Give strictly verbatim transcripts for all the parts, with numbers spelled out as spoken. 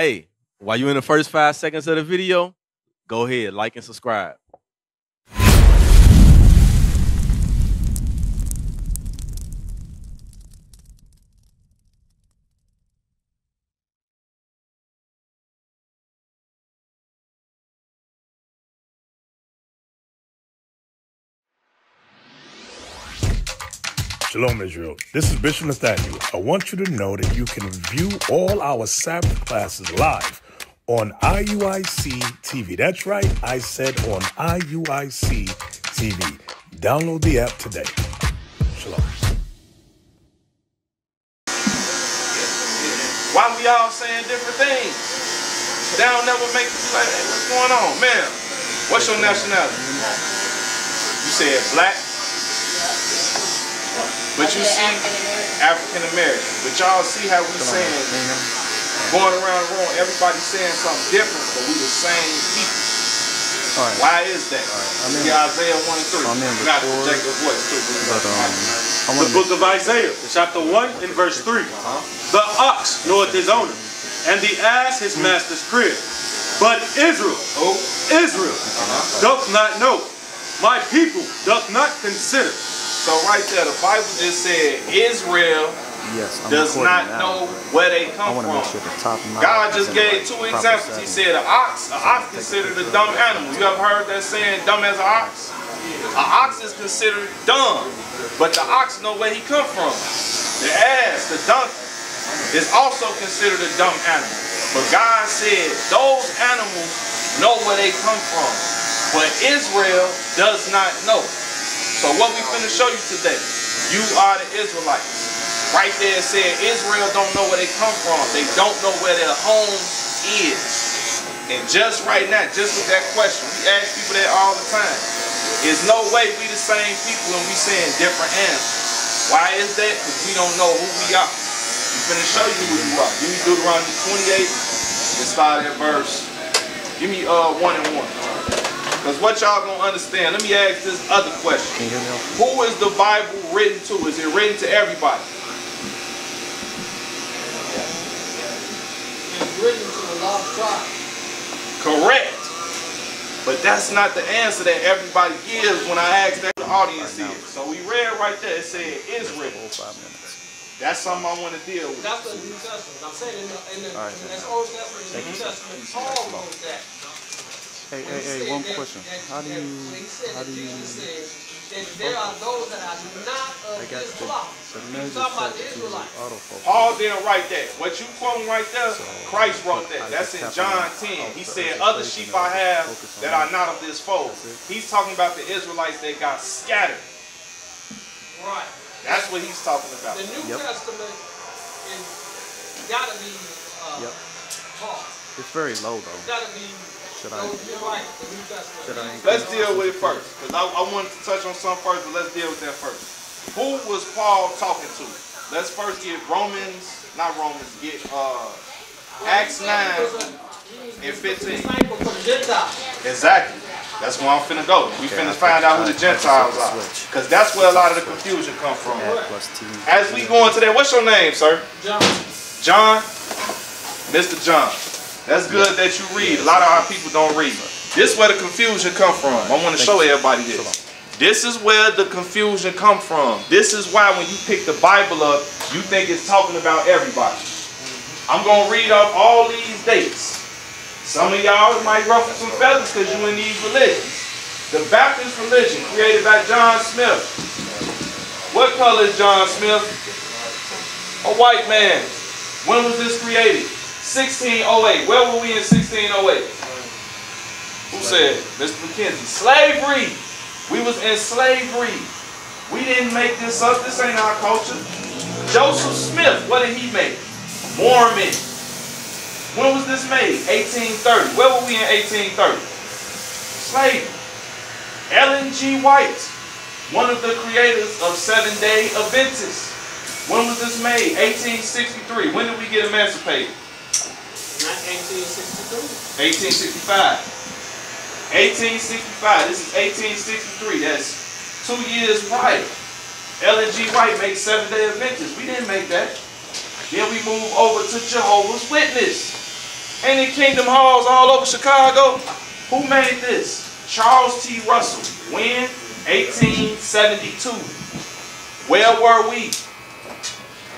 Hey, while you're in the first five seconds of the video, go ahead, like and subscribe. Shalom, Israel. This is Bishop Nathaniel. I want you to know that you can view all our Sabbath classes live on I U I C T V. That's right, I said on I U I C T V. Download the app today. Shalom. Why we all saying different things? That'll never make you like, hey, what's going on? Ma'am, what's your nationality? You said black. But you see, African American. But y'all see how we saying, going around the room, everybody saying something different, but we the same people. Right. Why is that? Right. See Isaiah one and three. You got to check the voice too. But, um, the book of Isaiah, chapter one and verse three. Uh-huh. The ox knoweth his owner, and the ass his mm-hmm. master's crib. But Israel, oh. Israel, uh-huh. doth not know. My people doth not consider. So right there, the Bible just said Israel yes, does not know where they come from. Sure the top God just gave like two examples. Seven. He said an ox, an ox considered a dumb animal. You ever heard that saying, dumb as an ox? An ox is considered dumb, but the ox know where he come from. The ass, the donkey, is also considered a dumb animal. But God said those animals know where they come from, but Israel does not know. So what we finna show you today, you are the Israelites. Right there it said Israel don't know where they come from. They don't know where their home is. And just right now, just with that question, we ask people that all the time. There's no way we the same people and we saying different answers. Why is that? Because we don't know who we are. We finna show you who you are. Give me Deuteronomy twenty-eight and start at verse. Give me uh one and one. Because what y'all going to understand, let me ask this other question. Who is the Bible written to? Is it written to everybody? It's written to the lost tribe. Correct. But that's not the answer that everybody gives when I ask that the audience is. So we read right there, it said Israel. That's something I want to deal with. That's the New Testament. I'm saying in the, in the, in the Old Testament, the New Testament, Paul wrote that. Hey, when hey, hey, one that, question. That, how do you, how do you, said that there are those that are not of this flock. He's talking about the Israelites. Paul didn't write that. What you quoting right there, so, Christ wrote that. That's in John ten. He said, other sheep I have that are not of this fold. He's talking about the Israelites that got scattered. Right. That's what he's talking about. The New yep. Testament is gotta be uh, yep. taught. It's very low though. It's gotta be. Should I, should I let's deal with it first, because I, I wanted to touch on some first, but let's deal with that first. Who was Paul talking to? Let's first get Romans, not Romans, get uh, Acts nine and fifteen. Exactly. That's where I'm finna go. We okay, finna find out who the Gentiles are, because that's where a lot of the confusion come from. As we go into that, what's your name, sir? John. John? Mister John. That's good that you read. A lot of our people don't read. This is where the confusion come from. I want to show everybody this. This is where the confusion come from. This is why when you pick the Bible up, you think it's talking about everybody. I'm going to read up all these dates. Some of y'all might ruffle some feathers because you in these religions. The Baptist religion created by John Smith. What color is John Smith? A white man. When was this created? sixteen oh eight. Where were we in sixteen oh eight? Who said? Mister McKenzie. Slavery. We was in slavery. We didn't make this up. This ain't our culture. Joseph Smith. What did he make? Mormon. When was this made? eighteen thirty. Where were we in eighteen thirty? Slavery. Ellen G. White. One of the creators of Seven-Day Adventists. When was this made? eighteen sixty-three. When did we get emancipated? eighteen sixty-five. eighteen sixty-five. This is eighteen sixty-three. That's two years prior. Ellen G. White made Seven-Day Adventists. We didn't make that. Then we move over to Jehovah's Witness. and in Kingdom Halls all over Chicago. Who made this? Charles T. Russell. When? eighteen seventy-two. Where were we?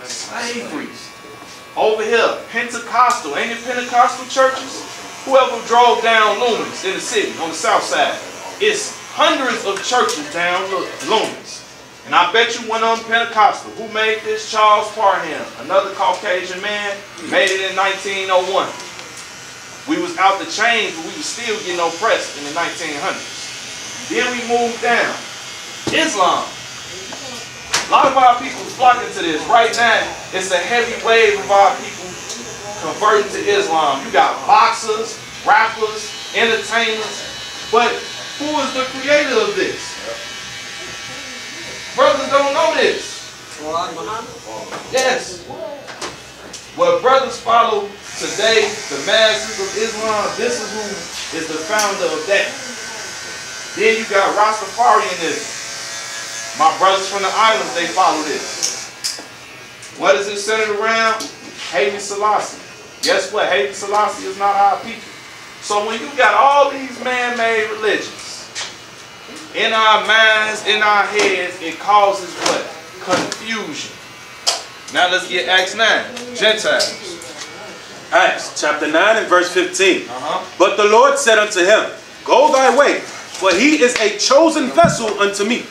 Slavery. Over here, Pentecostal. Ain't it Pentecostal churches? Whoever drove down Loomis in the city, on the south side, it's hundreds of churches down Loomis. And I bet you one of them Pentecostal. Who made this? Charles Parham, another Caucasian man, made it in nineteen oh one. We was out the chains, but we was still getting oppressed in the nineteen hundreds. Then we moved down. Islam. A lot of our people flocking to this. Right now, it's a heavy wave of our people converting to Islam. You got boxers, rappers, entertainers. But who is the creator of this? Brothers don't know this. Yes. Well, brothers follow today the masses of Islam. This is who is the founder of that. Then you got Rastafarianism. My brothers from the islands, they follow this. What is it centered around? Haile Selassie. Guess what? Haile Selassie is not our people. So when you got all these man-made religions in our minds, in our heads, it causes what? Confusion. Now let's get Acts nine. Gentiles. Acts chapter nine and verse fifteen. Uh-huh. But the Lord said unto him, Go thy way, for he is a chosen vessel unto me,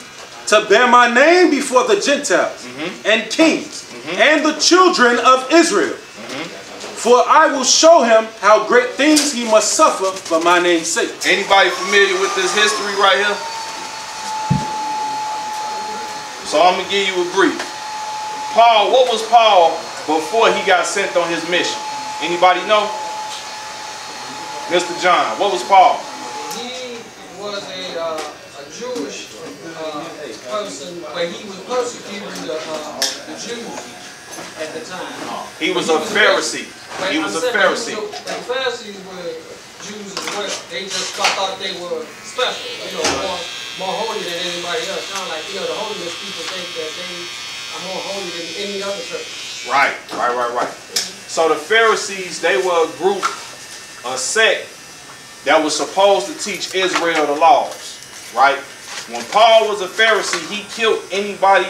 to bear my name before the Gentiles, mm-hmm. and kings, mm-hmm. and the children of Israel. Mm-hmm. For I will show him how great things he must suffer for my name's sake. Anybody familiar with this history right here? So I'm going to give you a brief. Paul, what was Paul before he got sent on his mission? Anybody know? Mister John, what was Paul? He was a, uh, a Jewish uh, person, but he was persecuting the, uh, the Jews. At the time. He was a Pharisee. He was a Pharisee. The Pharisees were Jews as well. They just thought they were special, you know, more, more holy than anybody else. Not like, you know, the holiest people think that they are more holy than any other church. Right, right, right, right. So the Pharisees, they were a group, a sect that was supposed to teach Israel the laws, right? When Paul was a Pharisee, he killed anybody,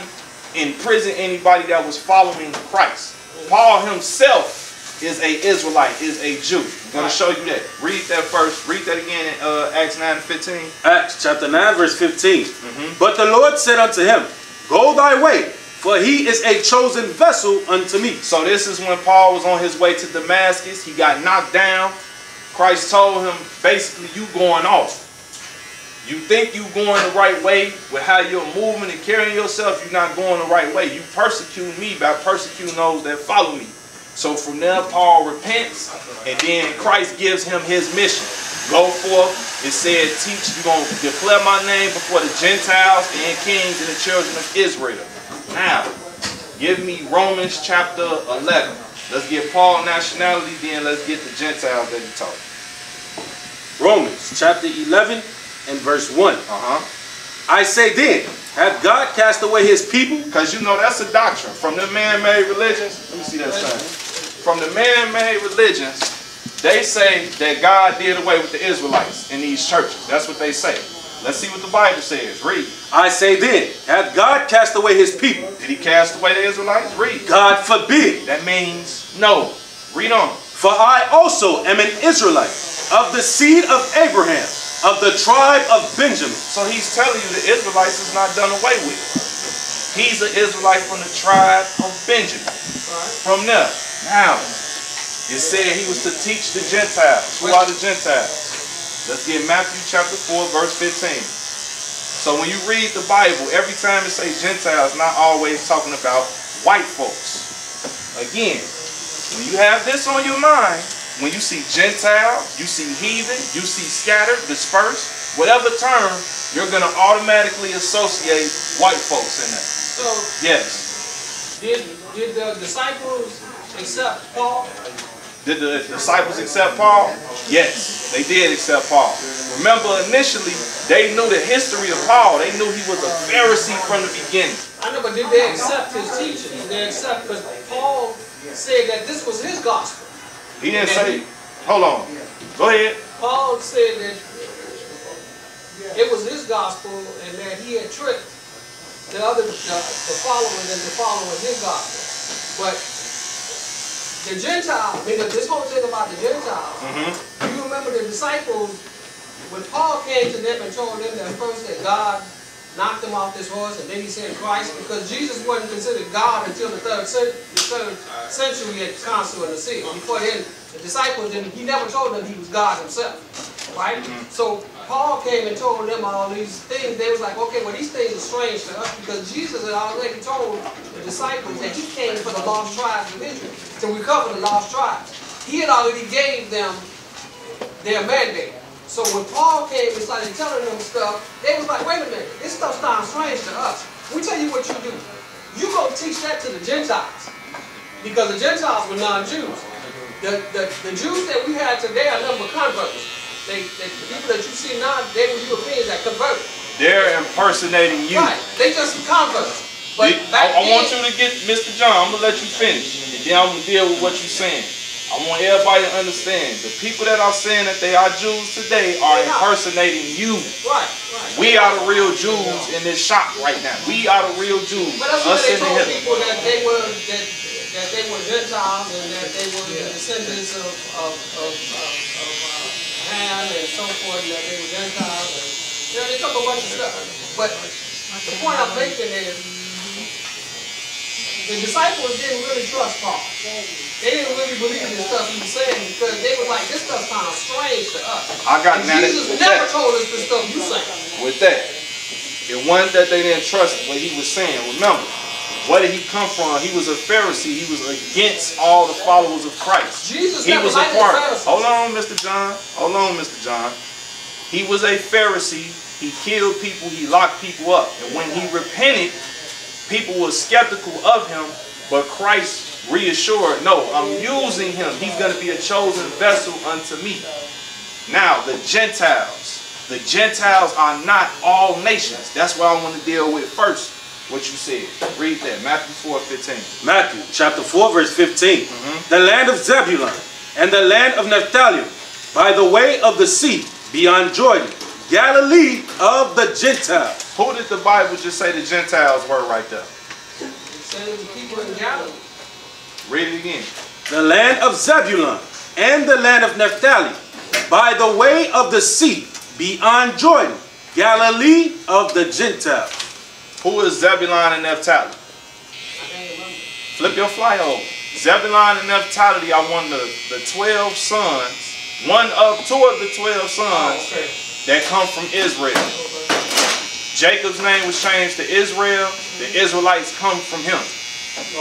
in prison, anybody that was following Christ. Paul himself is a Israelite, is a Jew. I'm going to show you that. Read that first. Read that again in uh, Acts nine and fifteen. Acts chapter nine verse fifteen. Mm-hmm. But the Lord said unto him, Go thy way, for he is a chosen vessel unto me. So this is when Paul was on his way to Damascus. He got knocked down. Christ told him, basically, you going off. You think you're going the right way with how you're moving and carrying yourself, you're not going the right way. You persecute me by persecuting those that follow me. So from there, Paul repents, and then Christ gives him his mission. Go forth, it said, teach, you're going to declare my name before the Gentiles and kings and the children of Israel. Now, give me Romans chapter eleven. Let's get Paul nationality, then let's get the Gentiles that he taught. Romans chapter eleven and verse one. Uh-huh. I say then, hath God cast away his people? Because you know that's a doctrine. From the man-made religions, let me see that sign. From the man-made religions, they say that God did away with the Israelites in these churches. That's what they say. Let's see what the Bible says. Read. I say then, hath God cast away his people? Did he cast away the Israelites? Read. God forbid. That means no. Read on. For I also am an Israelite of the seed of Abraham, of the tribe of Benjamin. So he's telling you the Israelites is not done away with. He's an Israelite from the tribe of Benjamin. From there. Now, it said he was to teach the Gentiles. Who are the Gentiles? Let's get Matthew chapter four, verse fifteen. So when you read the Bible, every time it says Gentiles, not always talking about white folks. Again, when you have this on your mind, when you see Gentile, you see heathen, you see scattered, dispersed, whatever term, you're going to automatically associate white folks in that. So, yes. Did, did the disciples accept Paul? Did the disciples accept Paul? Yes, they did accept Paul. Remember, initially, they knew the history of Paul. They knew he was a Pharisee from the beginning. I know, but did they accept his teaching? Did they accept, because Paul said that this was his gospel. He didn't say, Hold on. Go ahead. Paul said that it was his gospel and that he had tricked the other, the, the followers and the followers his gospel. But the Gentiles, because this whole thing about the Gentiles, mm-hmm. you remember the disciples, when Paul came to them and told them that first that God knocked them off this horse and then he sent Christ, because Jesus wasn't considered God until the third, the third century at Council of Nicaea. Before then, the disciples didn't, he never told them he was God himself, right? Mm-hmm. So Paul came and told them all these things. They was like, okay, well, these things are strange to us because Jesus had already told the disciples that he came for the lost tribes of Israel, to recover the lost tribes. He had already gave them their mandate. So when Paul came and started telling them stuff, they was like, wait a minute, this stuff sounds strange to us. We tell you what you do. You go teach that to the Gentiles, because the Gentiles were non-Jews. The, the, the Jews that we had today are number converts. They, they, the people that you see now, they were Europeans that converted. They're impersonating you. Right, they just converts. But the, back I, I then, want you to get, Mister John, I'm going to let you finish, and then I'm going to deal with what you're saying. I want everybody to understand, the people that are saying that they are Jews today are impersonating you. Right, right. We are the real Jews in this shop right now. We are the real Jews. But that's what they told people, that they were that, that they were Gentiles and that they were the descendants of of of, of, of uh, Ham and so forth, and that they were Gentiles. And, you know, they took a bunch of stuff. But the point I'm making is, the disciples didn't really trust Paul. They didn't really believe in the stuff he was saying, because they were like, this stuff sounds strange to us. I got and Jesus never that. told us the stuff you saying. With that, it wasn't that they didn't trust what he was saying. Remember, where did he come from? He was a Pharisee. He was against all the followers of Christ. Jesus he never was a part. Hold on, Mister John. Hold on, Mister John. He was a Pharisee. He killed people. He locked people up. And when he repented, people were skeptical of him, but Christ reassured, no, I'm using him. He's going to be a chosen vessel unto me. Now, the Gentiles. The Gentiles are not all nations. That's what I want to deal with first, what you said. Read that, Matthew four fifteen. Matthew chapter four, verse fifteen. Mm-hmm. The land of Zebulun and the land of Naphtali, by the way of the sea, beyond Jordan, Galilee of the Gentiles. Who did the Bible just say the Gentiles were right there? It said it was people in Galilee. Read it again. The land of Zebulun and the land of Naphtali, by the way of the sea, beyond Jordan, Galilee of the Gentiles. Who is Zebulun and Naphtali? Flip your fly over. Zebulun and Naphtali are one of the, the twelve sons, one of two of the twelve sons. Oh, okay. That come from Israel. Jacob's name was changed to Israel. The Israelites come from him.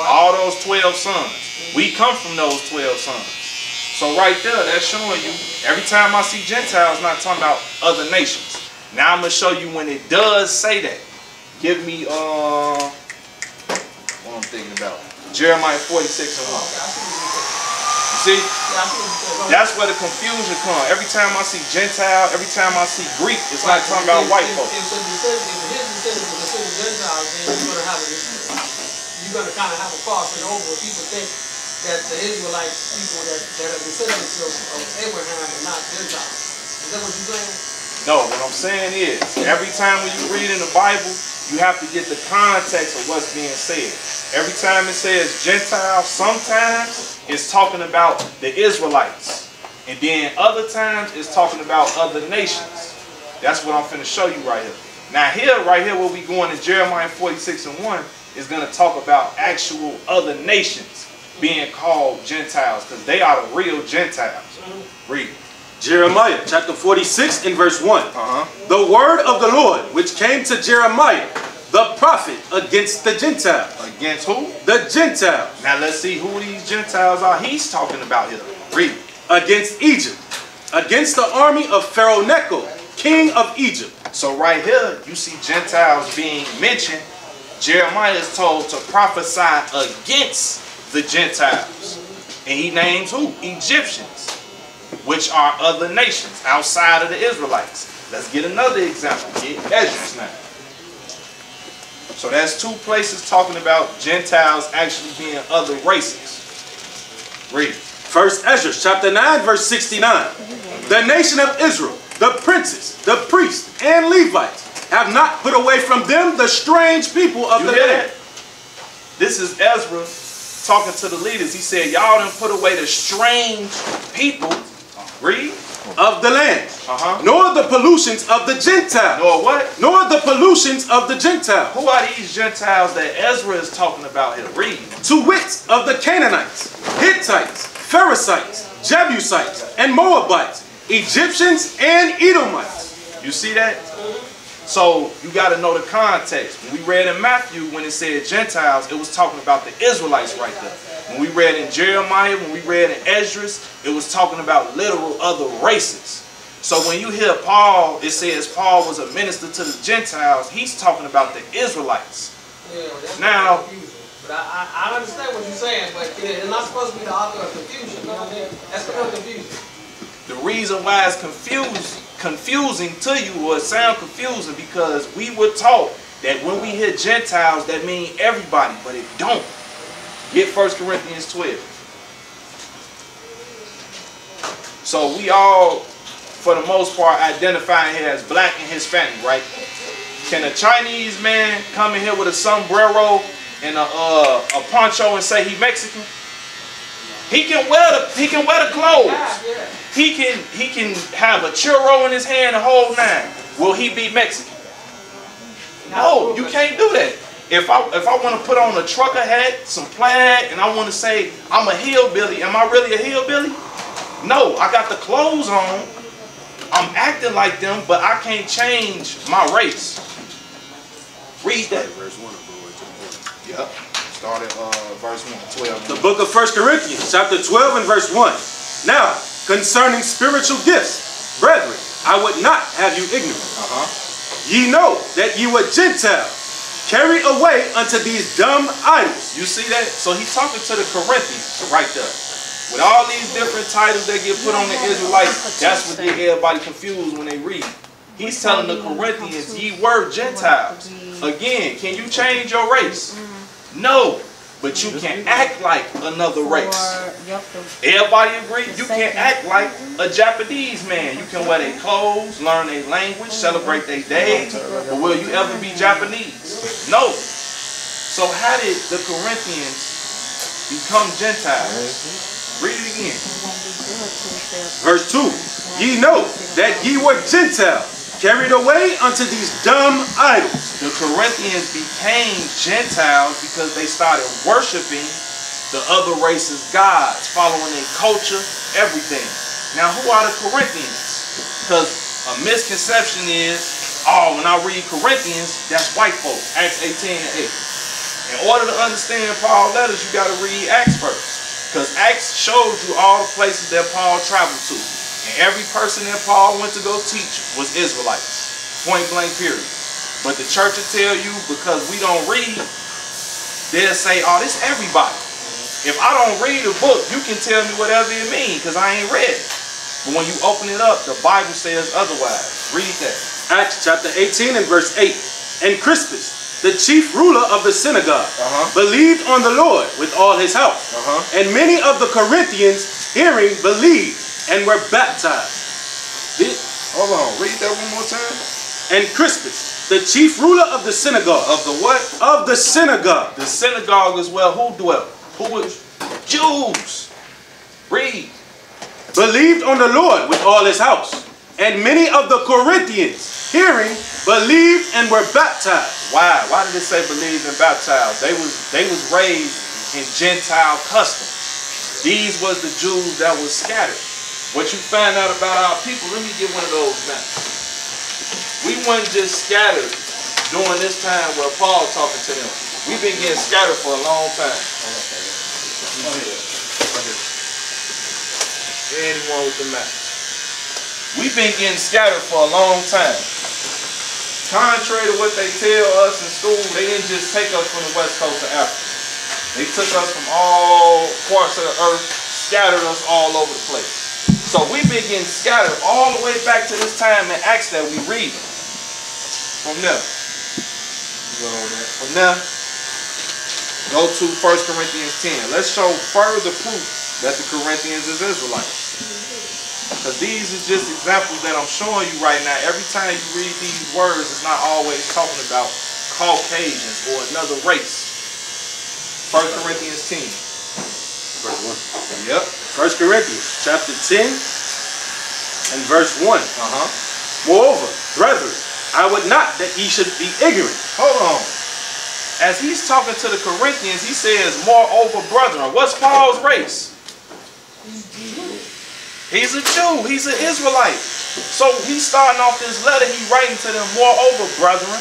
All those twelve sons. We come from those twelve sons. So right there, that's showing you, every time I see Gentiles, not talking about other nations. Now I'm going to show you when it does say that. Give me uh, what I'm thinking about. Jeremiah forty-six and one. See, that's where the confusion comes. Every time I see Gentile, every time I see Greek, it's not talking about white folks. If the descendants are considered Gentiles, then you're going to have a, you're going to kind of have a crossing over. People think that the Israelites, people that, that are descendants of, of Abraham, are not Gentiles. Is that what you're saying? No, what I'm saying is, every time when you read in the Bible, you have to get the context of what's being said. Every time it says Gentile, sometimes it's talking about the Israelites. And then other times it's talking about other nations. That's what I'm finna show you right here. Now here, right here where we going in Jeremiah forty-six and one is going to talk about actual other nations being called Gentiles, because they are the real Gentiles. Read. Jeremiah chapter forty-six and verse one. Uh-huh. The word of the Lord which came to Jeremiah the prophet against the Gentiles. Against who? The Gentiles. Now let's see who these Gentiles are he's talking about here. Read. Against Egypt. Against the army of Pharaoh Necho, king of Egypt. So right here, you see Gentiles being mentioned. Jeremiah is told to prophesy against the Gentiles. And he names who? Egyptians, which are other nations outside of the Israelites. Let's get another example. Get Ezra now. So that's two places talking about Gentiles actually being other races. Read. First Ezra chapter nine, verse sixty-nine. The nation of Israel, the princes, the priests, and Levites have not put away from them the strange people of the land. This is Ezra talking to the leaders. He said, y'all done put away the strange people, read, of the land, uh-huh. nor the pollutions of the Gentiles. Nor what? Nor the pollutions of the Gentiles. Who are these Gentiles that Ezra is talking about here? Read. To wit, of the Canaanites, Hittites, Pharisees, Jebusites, and Moabites, Egyptians, and Edomites. You see that? So you got to know the context. When we read in Matthew, when it said Gentiles, it was talking about the Israelites right there. When we read in Jeremiah, when we read in Ezra, it was talking about literal other races. So when you hear Paul, it says Paul was a minister to the Gentiles. He's talking about the Israelites. Yeah, that's now, confusing. But I, I understand what you're saying, but it's not supposed to be the author of confusion. You know what I mean? That's kind of confusion. The reason why it's confused, confusing to you or sound confusing because we were taught that when we hear Gentiles, that means everybody, but it don't. Get First Corinthians twelve. So we all, for the most part, identify here as black and Hispanic, right? Can a Chinese man come in here with a sombrero and a, uh, a poncho and say he Mexican? He can wear the he can wear the clothes. He can he can have a churro in his hand and hold nine. Will he be Mexican? No, you can't do that. If I, if I want to put on a trucker hat, some plaid, and I want to say I'm a hillbilly, am I really a hillbilly? No, I got the clothes on, I'm acting like them, but I can't change my race. Read that. Verse one of the Lord. Yep. Start at uh, verse one, twelve. The book of First Corinthians, chapter twelve and verse one. Now, concerning spiritual gifts, brethren, I would not have you ignorant. Uh-huh. Ye know that ye were Gentiles, carried away unto these dumb idols. You see that? So he's talking to the Corinthians right there. With all these different titles that get put on the Israelites, that's what they get everybody confused when they read. He's telling the Corinthians, ye were Gentiles. Again, can you change your race? No, but you can act like another race. Everybody agree? You can act like a Japanese man. You can wear their clothes, learn their language, celebrate their days. But will you ever be Japanese? No. So how did the Corinthians become Gentiles? Read it again. Verse two. Ye know that ye were Gentiles, carried away unto these dumb idols. The Corinthians became Gentiles because they started worshiping the other races' gods, following their culture, everything. Now who are the Corinthians? Because a misconception is, oh, when I read Corinthians, that's white folk. Acts eighteen and eight. In order to understand Paul's letters, you got to read Acts first. Because Acts shows you all the places that Paul traveled to. And every person that Paul went to go teach was Israelites. Point blank period. But the church will tell you, because we don't read, they'll say, oh, this everybody. If I don't read a book, you can tell me whatever it means, because I ain't read it. But when you open it up, the Bible says otherwise. Read that. Acts chapter eighteen and verse eight. And Crispus, the chief ruler of the synagogue, uh-huh. believed on the Lord with all his house. Uh-huh. And many of the Corinthians, hearing, believed and were baptized. Did, Hold on, read that one more time. And Crispus, the chief ruler of the synagogue. Of the what? Of the synagogue. The synagogue is where who dwelt? Who was? Jews. Read. Believed on the Lord with all his house. And many of the Corinthians, hearing, believed and were baptized. Why? Why did it say believed and baptized? They was, they was raised in Gentile customs. These was the Jews that was scattered. What you find out about our people, let me get one of those maps. We weren't just scattered during this time where Paul's talking to them. We've been getting scattered for a long time. Anyone with the map. We've been getting scattered for a long time. Contrary to what they tell us in school, they didn't just take us from the west coast of Africa. They took us from all parts of the earth, scattered us all over the place. So we've been getting scattered all the way back to this time in Acts that we read. From there. From there. Go to First Corinthians ten. Let's show further proof that the Corinthians is Israelites. Because these are just examples that I'm showing you right now. Every time you read these words, it's not always talking about Caucasians or another race. First Corinthians ten. Verse one. Yep. First Corinthians chapter ten and verse one. Uh-huh. Moreover, brethren, I would not that ye should be ignorant. Hold on. As he's talking to the Corinthians, he says, moreover, brethren. What's Paul's race? He's a Jew. He's an Israelite. So he's starting off this letter. He's writing to them, moreover, brethren.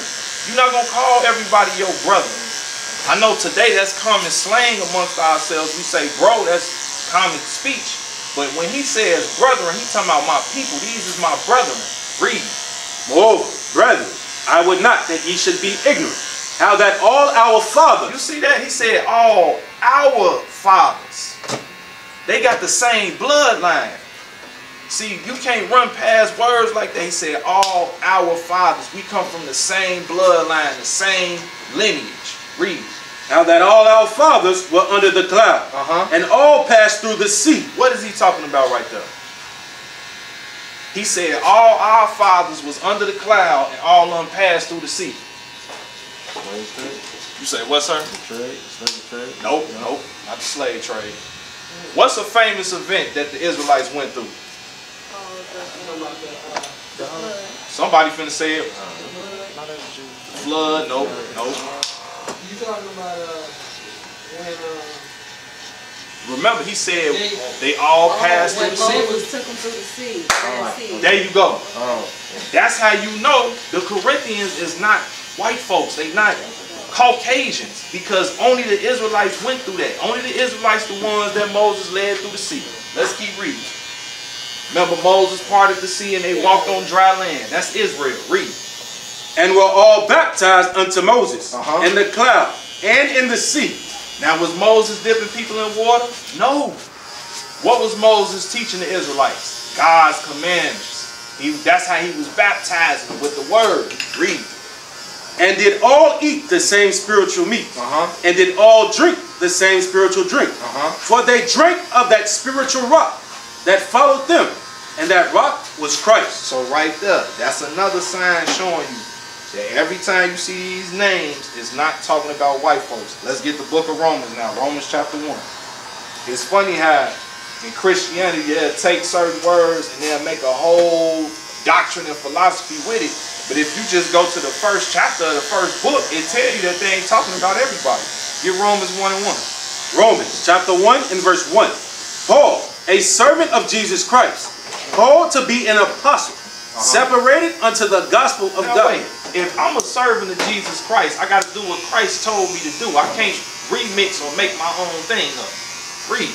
You're not going to call everybody your brother. I know today that's common slang amongst ourselves. We say, bro, that's common speech. But when he says brethren, he's talking about my people. These is my brethren. Read. Moreover, brethren, I would not that ye should be ignorant, how that all our fathers. You see that? He said all our fathers. They got the same bloodline. See, you can't run past words like that. He said, all our fathers. We come from the same bloodline, the same lineage. Read. Now that all our fathers were under the cloud, uh-huh, and all passed through the sea. What is he talking about right there? He said, all our fathers was under the cloud, and all of them passed through the sea. You say, what, sir? The trade, slave trade. Nope, yeah. nope, not the slave trade. What's a famous event that the Israelites went through? Somebody finna say it. Flood, nope, nope. You talking about uh, when? Uh, Remember, he said they, they all oh, passed through the sea. Moses took them through the sea. Oh. There you go. Oh. That's how you know the Corinthians is not white folks. They not Caucasians, because only the Israelites went through that. Only the Israelites, the ones that Moses led through the sea. Let's keep reading. Remember, Moses parted the sea and they walked on dry land. That's Israel. Read. And were all baptized unto Moses, uh-huh, in the cloud and in the sea. Now, was Moses dipping people in water? No. What was Moses teaching the Israelites? God's commandments. He, that's how he was baptizing, with the word. Read. And did all eat the same spiritual meat, uh-huh, and did all drink the same spiritual drink. Uh-huh. For they drank of that spiritual rock that followed them, and that rock was Christ. So right there, that's another sign showing you that every time you see these names, it's not talking about white folks. Let's get the book of Romans now, Romans chapter one. It's funny how in Christianity, they'll take certain words and they'll make a whole doctrine and philosophy with it. But if you just go to the first chapter of the first book, it tells you that they ain't talking about everybody. Get Romans one and one. Romans chapter one and verse one. Paul, a servant of Jesus Christ, called to be an apostle, uh-huh, separated unto the gospel of now, God. Wait. If I'm a servant of Jesus Christ, I got to do what Christ told me to do. I can't remix or make my own thing up. Read.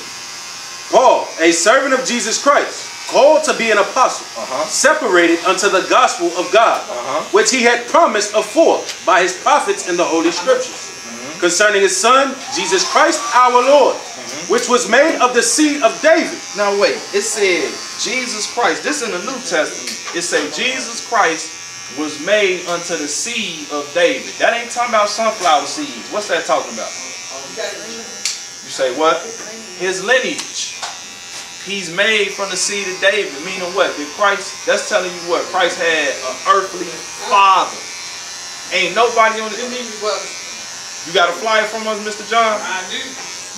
Paul, a servant of Jesus Christ, called to be an apostle, uh-huh, separated unto the gospel of God, uh-huh, which he had promised afore by his prophets in the Holy Scriptures, mm-hmm, concerning his son, Jesus Christ our Lord, mm-hmm, which was made of the seed of David. Now wait, it said Jesus Christ. This in the New Testament. It said Jesus Christ was made unto the seed of David. That ain't talking about sunflower seeds. What's that talking about? You say what? His lineage. He's made from the seed of David. Meaning what? Did Christ, that's telling you what? Christ had an earthly father. Ain't nobody on the... You got a flyer from us, Mister John? I do.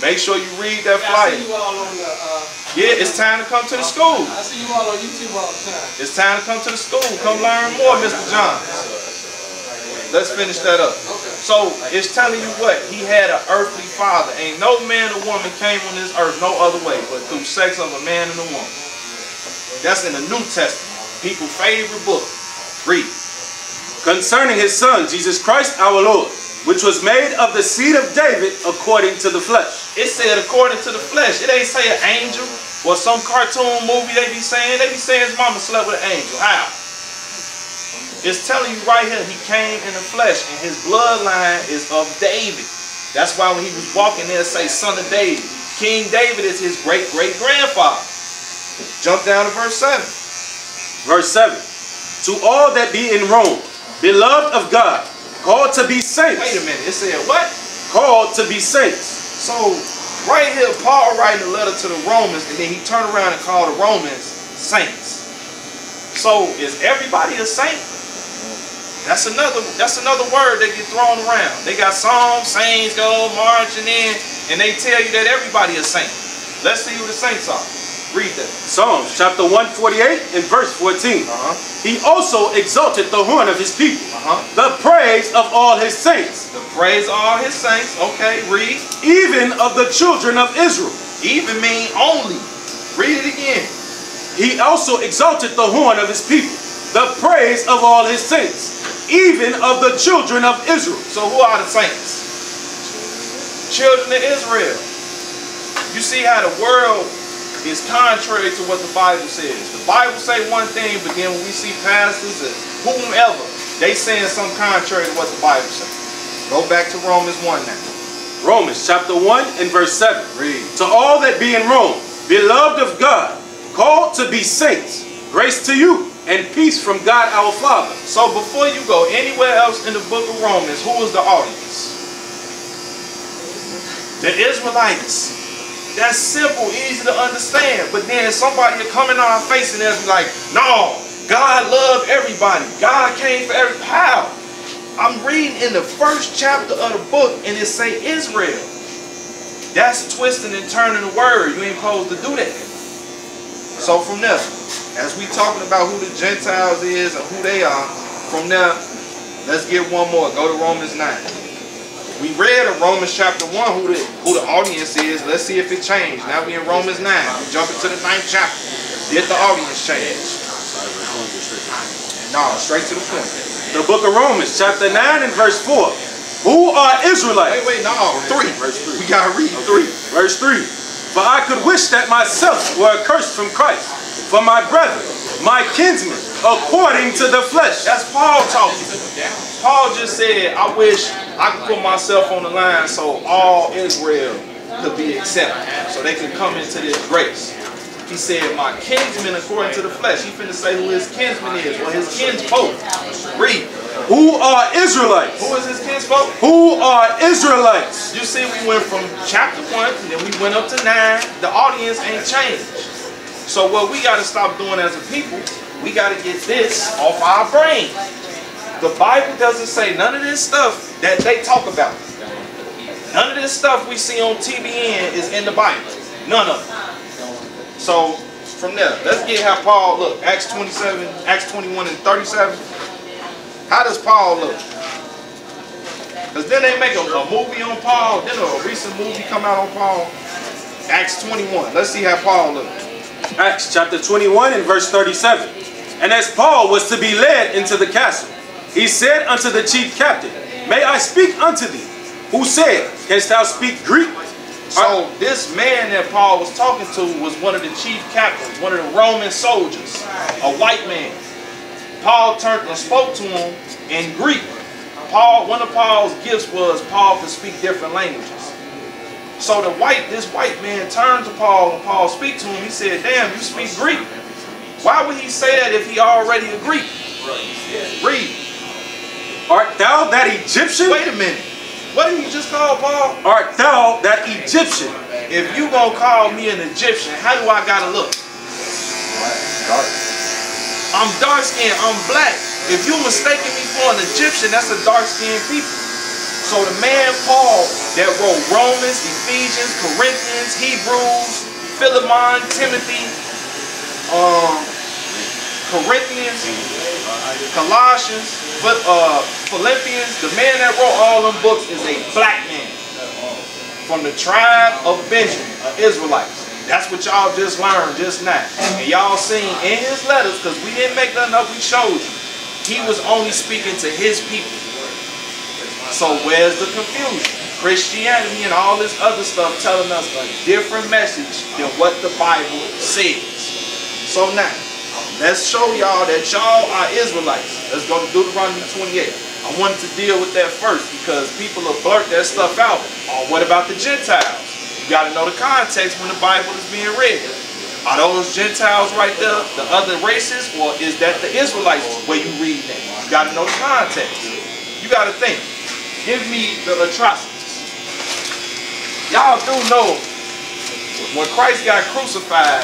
Make sure you read that flyer. I see you all on the... Uh, yeah, it's time to come to the school. I see you all on YouTube all the time. It's time to come to the school. Come learn more, Mister John. Let's finish that up. So, it's telling you what? He had an earthly father. Ain't no man or woman came on this earth no other way but through sex of a man and a woman. That's in the New Testament. People's favorite book. Read. Concerning his son, Jesus Christ our Lord, which was made of the seed of David according to the flesh. It said according to the flesh. It ain't say an angel or some cartoon movie they be saying. They be saying his mama slept with an angel. How? It's telling you right here, he came in the flesh, and his bloodline is of David. That's why when he was walking there, say, son of David. King David is his great-great-grandfather. Jump down to verse seven. Verse seven. To all that be in Rome, beloved of God, called to be saints. Wait a minute, it said what? Called to be saints. So, Right here, Paul writing a letter to the Romans, and then he turned around and called the Romans saints. So is everybody a saint? That's another that's another word that gets thrown around. They got Psalms, Saints, Go, March, and then, and they tell you that everybody is saint. Let's see who the saints are. Read that. Psalms chapter one forty-eight and verse fourteen. Uh-huh. He also exalted the horn of his people, uh-huh. the praise of all his saints. The praise of all his saints. Okay, read. Even of the children of Israel. Even mean only. Read it again. He also exalted the horn of his people, the praise of all his saints, even of the children of Israel. So who are the saints? Children of Israel. You see how the world is contrary to what the Bible says. The Bible say one thing, but then when we see pastors and whomever, they saying something contrary to what the Bible says. Go back to Romans one now. Romans chapter one and verse seven. Read. To all that be in Rome, beloved of God, called to be saints, grace to you, and peace from God our Father. So before you go anywhere else in the book of Romans, who is the audience? The Israelites. That's simple, easy to understand. But then somebody will come in our face and they'll be like, no, God loved everybody. God came for everybody. How? I'm reading in the first chapter of the book and it say Israel. That's twisting and turning the word. You ain't supposed to do that. So from there, as we talking about who the Gentiles is and who they are, from there, let's get one more. Go to Romans nine. We read in Romans chapter one who the, who the audience is. Let's see if it changed. Now we in Romans nine. We jumping to the ninth chapter. Did the audience change? No, straight to the point. The book of Romans chapter nine and verse four. Who are Israelites? Wait, wait, no. Three. Verse three. We got to read three. Verse three. For I could wish that myself were accursed from Christ, for my brethren, my kinsmen, according to the flesh. That's Paul talking. Paul just said, I wish I could put myself on the line so all Israel could be accepted, so they could come into this grace. He said, my kinsmen according to the flesh. He finna say who his kinsman is, or his kinsfolk. Read. Who are Israelites? Who is his kinsfolk? Who are Israelites? You see, we went from chapter one, and then we went up to nine. The audience ain't changed. So what we got to stop doing as a people, we got to get this off our brain. The Bible doesn't say none of this stuff that they talk about. None of this stuff we see on T B N is in the Bible. None of it. So from there, let's get how Paul looked. Acts twenty-seven, Acts twenty-one and thirty-seven. How does Paul look? Because then they make a, a movie on Paul. Then a recent movie come out on Paul. Acts twenty-one. Let's see how Paul looked. Acts chapter twenty-one and verse thirty-seven. And as Paul was to be led into the castle, he said unto the chief captain, may I speak unto thee? Who said, canst thou speak Greek? So this man that Paul was talking to was one of the chief captains, one of the Roman soldiers, a white man. Paul turned and spoke to him in Greek. Paul, one of Paul's gifts was Paul could speak different languages. So the white, this white man turned to Paul and Paul speak to him. He said, damn, you speak Greek. Why would he say that if he already a Greek? Read. Art thou that Egyptian? Wait a minute. What did he just call Paul? Art thou that Egyptian? If you gonna call me an Egyptian, how do I gotta look? I'm dark-skinned, I'm black. If you mistaken me for an Egyptian, that's a dark-skinned people. So the man Paul that wrote Romans, Ephesians, Corinthians, Hebrews, Philemon, Timothy, um, Corinthians, Colossians, but, uh, Philippians, the man that wrote all them books is a black man from the tribe of Benjamin, an Israelite. That's what y'all just learned just now. And y'all seen in his letters, because we didn't make nothing up, we showed you. He was only speaking to his people. So where's the confusion? Christianity and all this other stuff telling us a different message than what the Bible says. So now, let's show y'all that y'all are Israelites. Let's go to Deuteronomy twenty-eight. I wanted to deal with that first because people will blurt that stuff out. Oh, what about the Gentiles? You got to know the context when the Bible is being read. Are those Gentiles right there the other races, or is that the Israelites where you read that? You got to know the context. You got to think. Give me the atrocities. Y'all do know When Christ got crucified,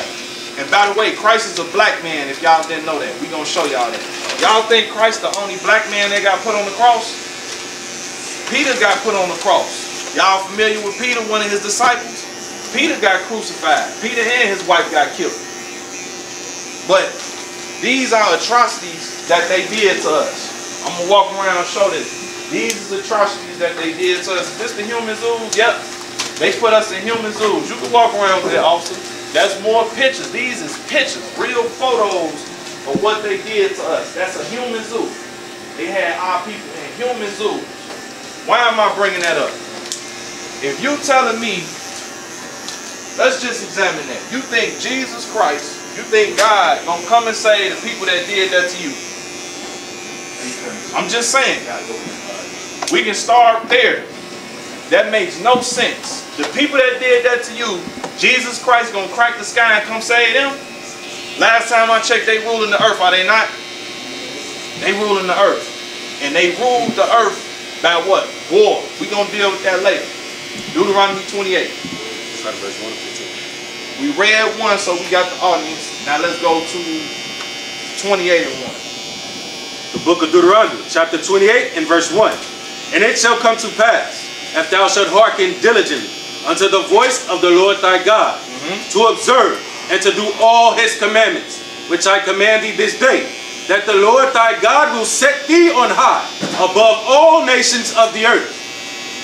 and by the way, Christ is a black man, if y'all didn't know that. We're going to show y'all that. Y'all think Christ the only black man that got put on the cross? Peter got put on the cross. Y'all familiar with Peter, one of his disciples? Peter got crucified. Peter and his wife got killed. But these are atrocities that they did to us. I'm going to walk around and show this. These are atrocities that they did to us. Is this the human zoo? Yep. They put us in human zoos. You can walk around with that, officer. That's more pictures. These is pictures, real photos of what they did to us. That's a human zoo. They had our people in human zoos. Why am I bringing that up? If you telling me, let's just examine that. You think Jesus Christ, you think God gonna come and save the people that did that to you? I'm just saying. We can start there. That makes no sense. The people that did that to you, Jesus Christ gonna crack the sky and come save them? Last time I checked, they ruling the earth, are they not? They ruling the earth. And they ruled the earth by what? War. We gonna deal with that later. Deuteronomy twenty-eight. We read one, so we got the audience. Now let's go to twenty-eight and one. The book of Deuteronomy, chapter twenty-eight and verse one. And it shall come to pass, if thou shalt hearken diligently unto the voice of the Lord thy God, mm-hmm. to observe and to do all his commandments, which I command thee this day, that the Lord thy God will set thee on high above all nations of the earth.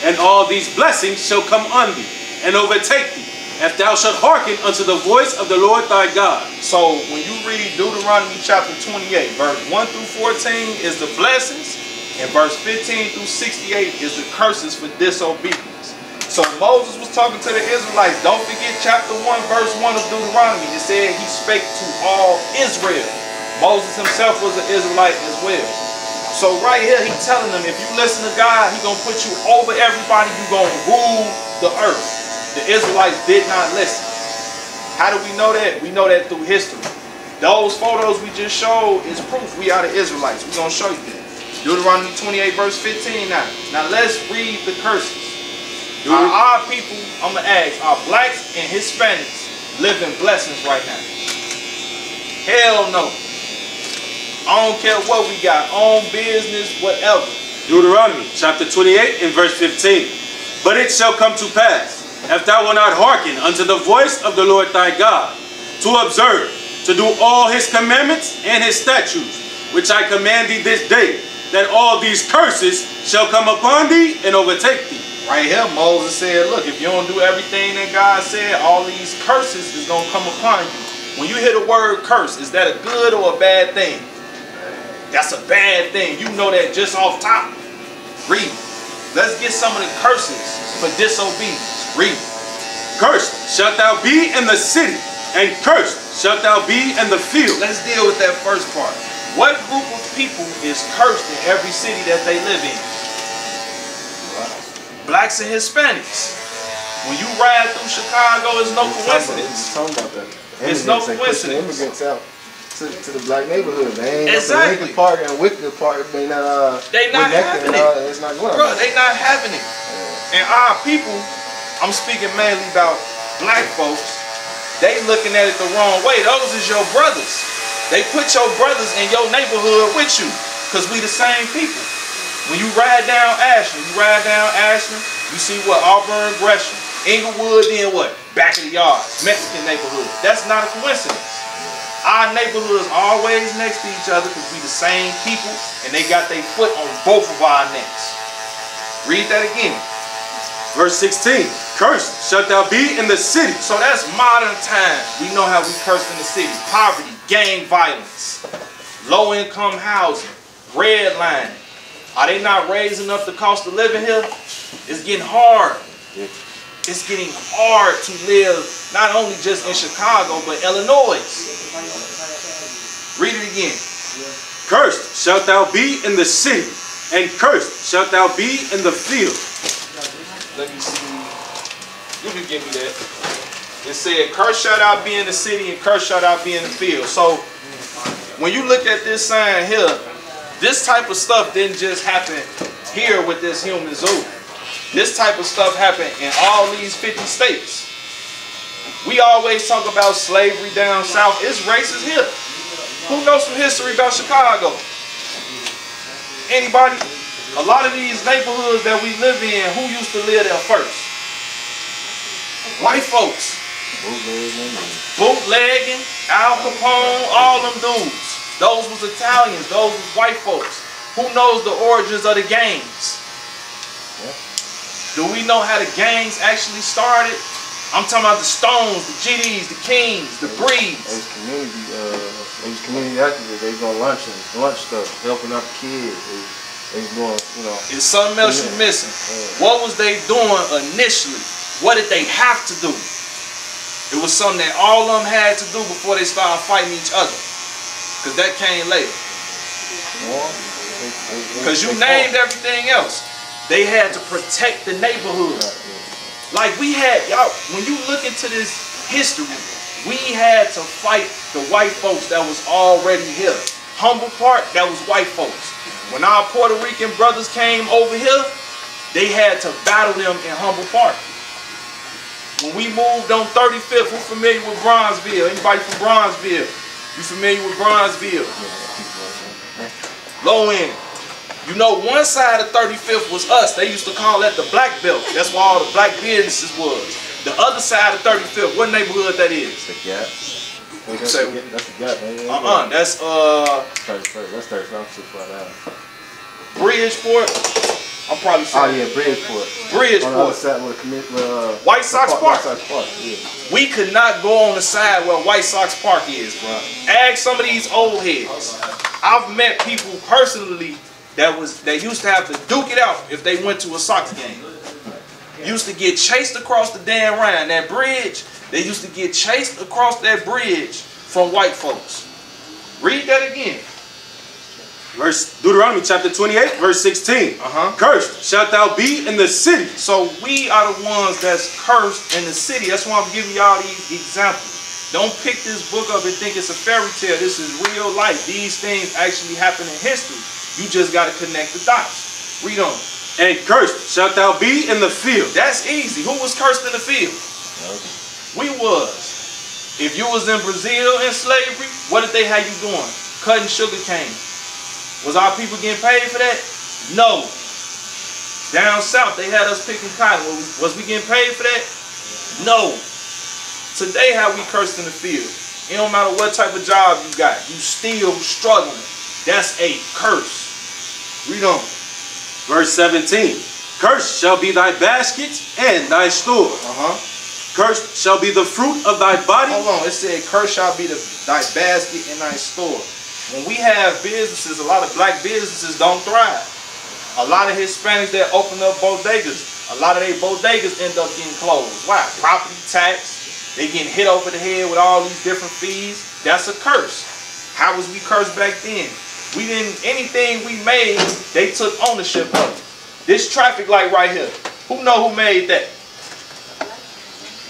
And all these blessings shall come on thee, and overtake thee, if thou shalt hearken unto the voice of the Lord thy God. So when you read Deuteronomy chapter twenty-eight, verse one through fourteen is the blessings, and verse fifteen through sixty-eight is the curses for disobedience. So Moses was talking to the Israelites. Don't forget chapter one, verse one of Deuteronomy. It said he spake to all Israel. Moses himself was an Israelite as well. So right here he's telling them, if you listen to God, he's going to put you over everybody. You're going to rule the earth. The Israelites did not listen. How do we know that? We know that through history. Those photos we just showed is proof we are the Israelites. We're going to show you that. Deuteronomy twenty-eight verse fifteen now. Now let's read the curses. Are our people, I'm going to ask, are blacks and Hispanics living blessings right now? Hell no. I don't care what we got, own business, whatever. Deuteronomy chapter twenty-eight and verse fifteen. But it shall come to pass, if thou wilt not hearken unto the voice of the Lord thy God, to observe, to do all his commandments and his statutes, which I command thee this day, that all these curses shall come upon thee and overtake thee. Right here, Moses said, look, if you don't do everything that God said, all these curses is going to come upon you. When you hear the word curse, is that a good or a bad thing? That's a bad thing. You know that just off top. Read. Let's get some of the curses for disobedience. Read. Cursed shalt thou be in the city, and cursed shalt thou be in the field. Let's deal with that first part. What group of people is cursed in every city that they live in? Blacks and Hispanics. When you ride through Chicago, it's no coincidence. We're talking about that. It's no coincidence. Immigrants out to, to the black neighborhood. They ain't exactly. Lincoln Park and Wicked Park. They not. Uh, they not having it. Uh, it's not going. Bro, they not having it. Yeah. And our people. I'm speaking mainly about black folks. They looking at it the wrong way. Those is your brothers. They put your brothers in your neighborhood with you, because we the same people. When you ride down Ashland, you ride down Ashland, you see what? Auburn, Gresham, Inglewood, then what? Back of the yard, Mexican neighborhood. That's not a coincidence. Our neighborhoods are always next to each other because we the same people, and they got their foot on both of our necks. Read that again. Verse sixteen, cursed shalt thou be in the city. So that's modern times. We know how we cursed in the city. Poverty, gang violence, low-income housing, redlining. Are they not raising up the cost of living here? It's getting hard. It's getting hard to live not only just in Chicago, but Illinois. Read it again. Cursed shalt thou be in the city, and cursed shalt thou be in the field. Let me see. You can give me that. It said, cursed shalt thou be in the city, and cursed shalt thou be in the field. So when you look at this sign here, this type of stuff didn't just happen here with this human zoo. This type of stuff happened in all these fifty states. We always talk about slavery down south. It's racist here. Who knows some history about Chicago? Anybody? A lot of these neighborhoods that we live in, who used to live there first? White folks. Bootlegging, Al Capone, all them dudes. Those was Italians. Those was white folks. Who knows the origins of the gangs? Do we know how the gangs actually started? I'm talking about the Stones, the G Ds, the Kings, the Breeds. Those community, uh, those community activists, they was on lunch and lunch stuff, helping out the kids. They, they was doing, you know. It's something else you're missing. Yeah. What was they doing initially? What did they have to do? It was something that all of them had to do before they started fighting each other. Because that came later. Because you named everything else. They had to protect the neighborhood. Like we had, y'all, when you look into this history, we had to fight the white folks that was already here. Humble Park, that was white folks. When our Puerto Rican brothers came over here, they had to battle them in Humble Park. When we moved on thirty-fifth, who's familiar with Bronzeville? Anybody from Bronzeville? You familiar with Bronzeville? Low end. You know, one side of thirty-fifth was us. They used to call that the Black Belt. That's where all the black businesses was. The other side of thirty-fifth, what neighborhood that is? The Gap. Well, that's, say, the, that's the Gap, man. Uh-uh, that's, uh... That's thirty-fifth, I'm too far down. Bridgeport? I'm probably sorry. Oh, yeah, Bridgeport. Bridgeport. On the other side where uh, White Sox Park. Park. White Sox Park, yeah. We could not go on the side where White Sox Park is, bro. Ask some of these old heads. I've met people personally That was they used to have to duke it out if they went to a soccer game. Used to get chased across the damn Rhine, that bridge. They used to get chased across that bridge from white folks. Read that again. Verse Deuteronomy chapter twenty-eight, verse sixteen. Uh-huh. Cursed shalt thou be in the city. So we are the ones that's cursed in the city. That's why I'm giving y'all these examples. Don't pick this book up and think it's a fairy tale. This is real life. These things actually happen in history. You just got to connect the dots. Read on. And cursed shalt thou be in the field. That's easy. Who was cursed in the field? Okay. We was. If you was in Brazil in slavery, what did they have you doing? Cutting sugar cane. Was our people getting paid for that? No. Down south, they had us picking cotton. Was, was we getting paid for that? No. Today, how we cursed in the field. It don't matter what type of job you got. You still struggling. That's a curse. Read on. Verse seventeen. Cursed shall be thy basket and thy store. Uh-huh. Cursed shall be the fruit of thy body. Hold on. It said, cursed shall be the, thy basket and thy store. When we have businesses, a lot of black businesses don't thrive. A lot of Hispanics that open up bodegas, a lot of their bodegas end up getting closed. Why? Property tax. They getting hit over the head with all these different fees. That's a curse. How was we cursed back then? We didn't, anything we made, they took ownership of it. This traffic light right here, who know who made that?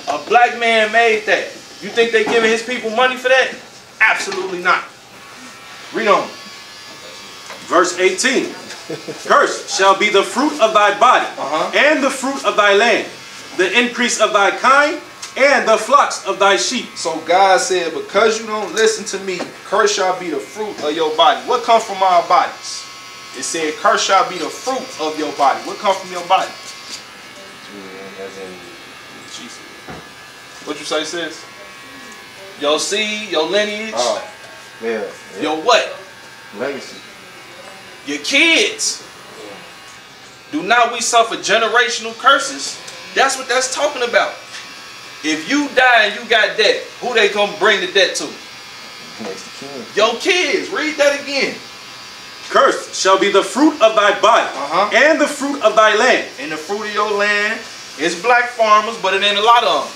A black man made that. You think they giving his people money for that? Absolutely not. Read on. Verse eighteen. Cursed shall be the fruit of thy body, uh-huh, and the fruit of thy land, the increase of thy kind, and the flocks of thy sheep. So God said, because you don't listen to me, curse shall be the fruit of your body. What comes from our bodies? It said, curse shall be the fruit of your body. What comes from your body? Jesus. What you say, sis? Your seed, your lineage. Oh, yeah, yeah. Your what? Legacy. Your kids. Do not we suffer generational curses? That's what that's talking about. If you die and you got debt, who they gonna bring the debt to? Your kids. Read that again. Cursed shall be the fruit of thy body, uh-huh, and the fruit of thy land. And the fruit of your land is black farmers, but it ain't a lot of them.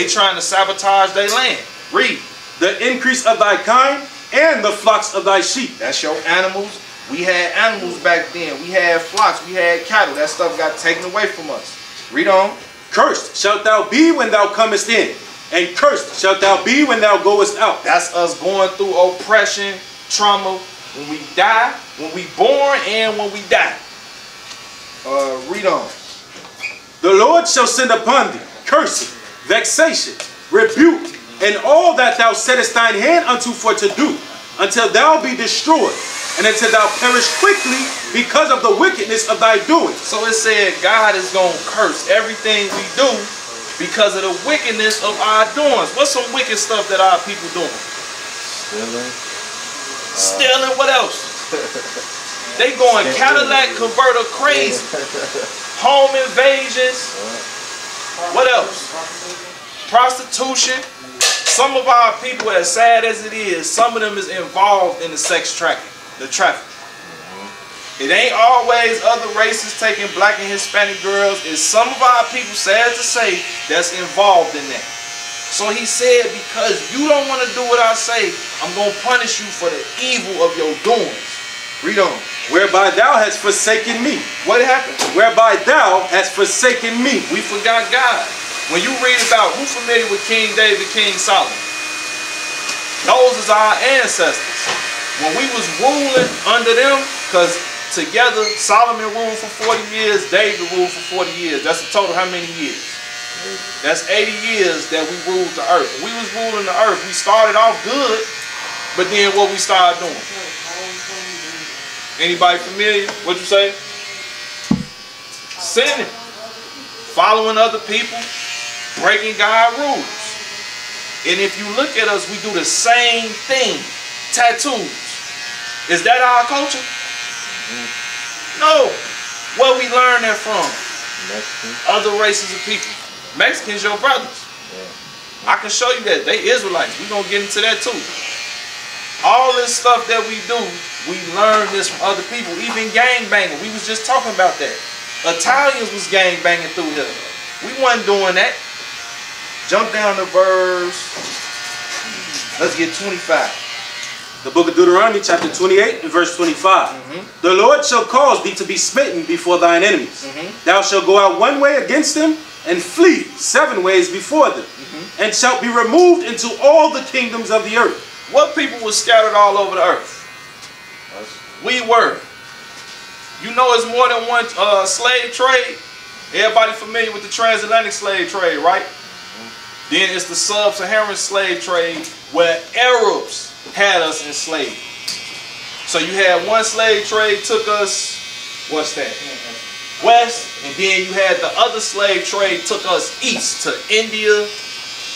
They trying to sabotage their land. Read. The increase of thy kind and the flocks of thy sheep. That's your animals. We had animals back then. We had flocks. We had cattle. That stuff got taken away from us. Read on. Cursed shalt thou be when thou comest in, and cursed shalt thou be when thou goest out. That's us going through oppression, trauma, when we die, when we born, and when we die. Uh, read on. The Lord shall send upon thee cursing, vexation, rebuke, and all that thou settest thine hand unto for to do, until thou be destroyed, and until thou perish quickly because of the wickedness of thy doing. So it said God is going to curse everything we do because of the wickedness of our doings. What's some wicked stuff that our people doing? Stealing. Uh, Stealing, what else? They going Cadillac converter crazy. Home invasions. What else? Prostitution. Some of our people, as sad as it is, some of them is involved in the sex trafficking. The trafficking. It ain't always other races taking black and Hispanic girls. It's some of our people, sad to say, that's involved in that. So he said, because you don't want to do what I say, I'm going to punish you for the evil of your doings. Read on. Whereby thou hast forsaken me. What happened? Whereby thou hast forsaken me. We forgot God. When you read about, who familiar with King David, King Solomon? Those is our ancestors. When we was ruling under them, because together Solomon ruled for forty years, David ruled for forty years. That's a total how many years? That's eighty years that we ruled the earth. When we was ruling the earth, we started off good, but then what we started doing? Anybody familiar? What'd you say? Sinning. Following other people. Breaking God's rules. And if you look at us, we do the same thing. Tattoos. Is that our culture? No. Where we learn that from? Mexican. Other races of people. Mexicans, your brothers. Yeah. I can show you that. They Israelites. We're going to get into that too. All this stuff that we do, we learn this from other people. Even gangbanging. We was just talking about that. Italians was gangbanging through here. We wasn't doing that. Jump down to verse. Let's get twenty-five. The book of Deuteronomy chapter twenty-eight and verse twenty-five. Mm-hmm. The Lord shall cause thee to be smitten before thine enemies. Mm-hmm. Thou shalt go out one way against them and flee seven ways before them. Mm-hmm. And shalt be removed into all the kingdoms of the earth. What people were scattered all over the earth? We were. You know it's more than one uh, slave trade. Everybody familiar with the transatlantic slave trade, right? Mm-hmm. Then it's the sub-Saharan slave trade where Arabs had us enslaved. So you had one slave trade took us, what's that? Mm-hmm. West. And then you had the other slave trade took us east to India,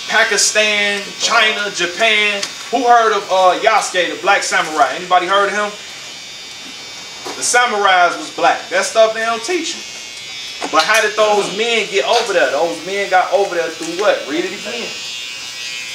Pakistan, China, Japan. Who heard of uh, Yasuke, the black samurai? Anybody heard of him? The samurais was black. That stuff they don't teach you. But how did those men get over there? Those men got over there through what? Read it again.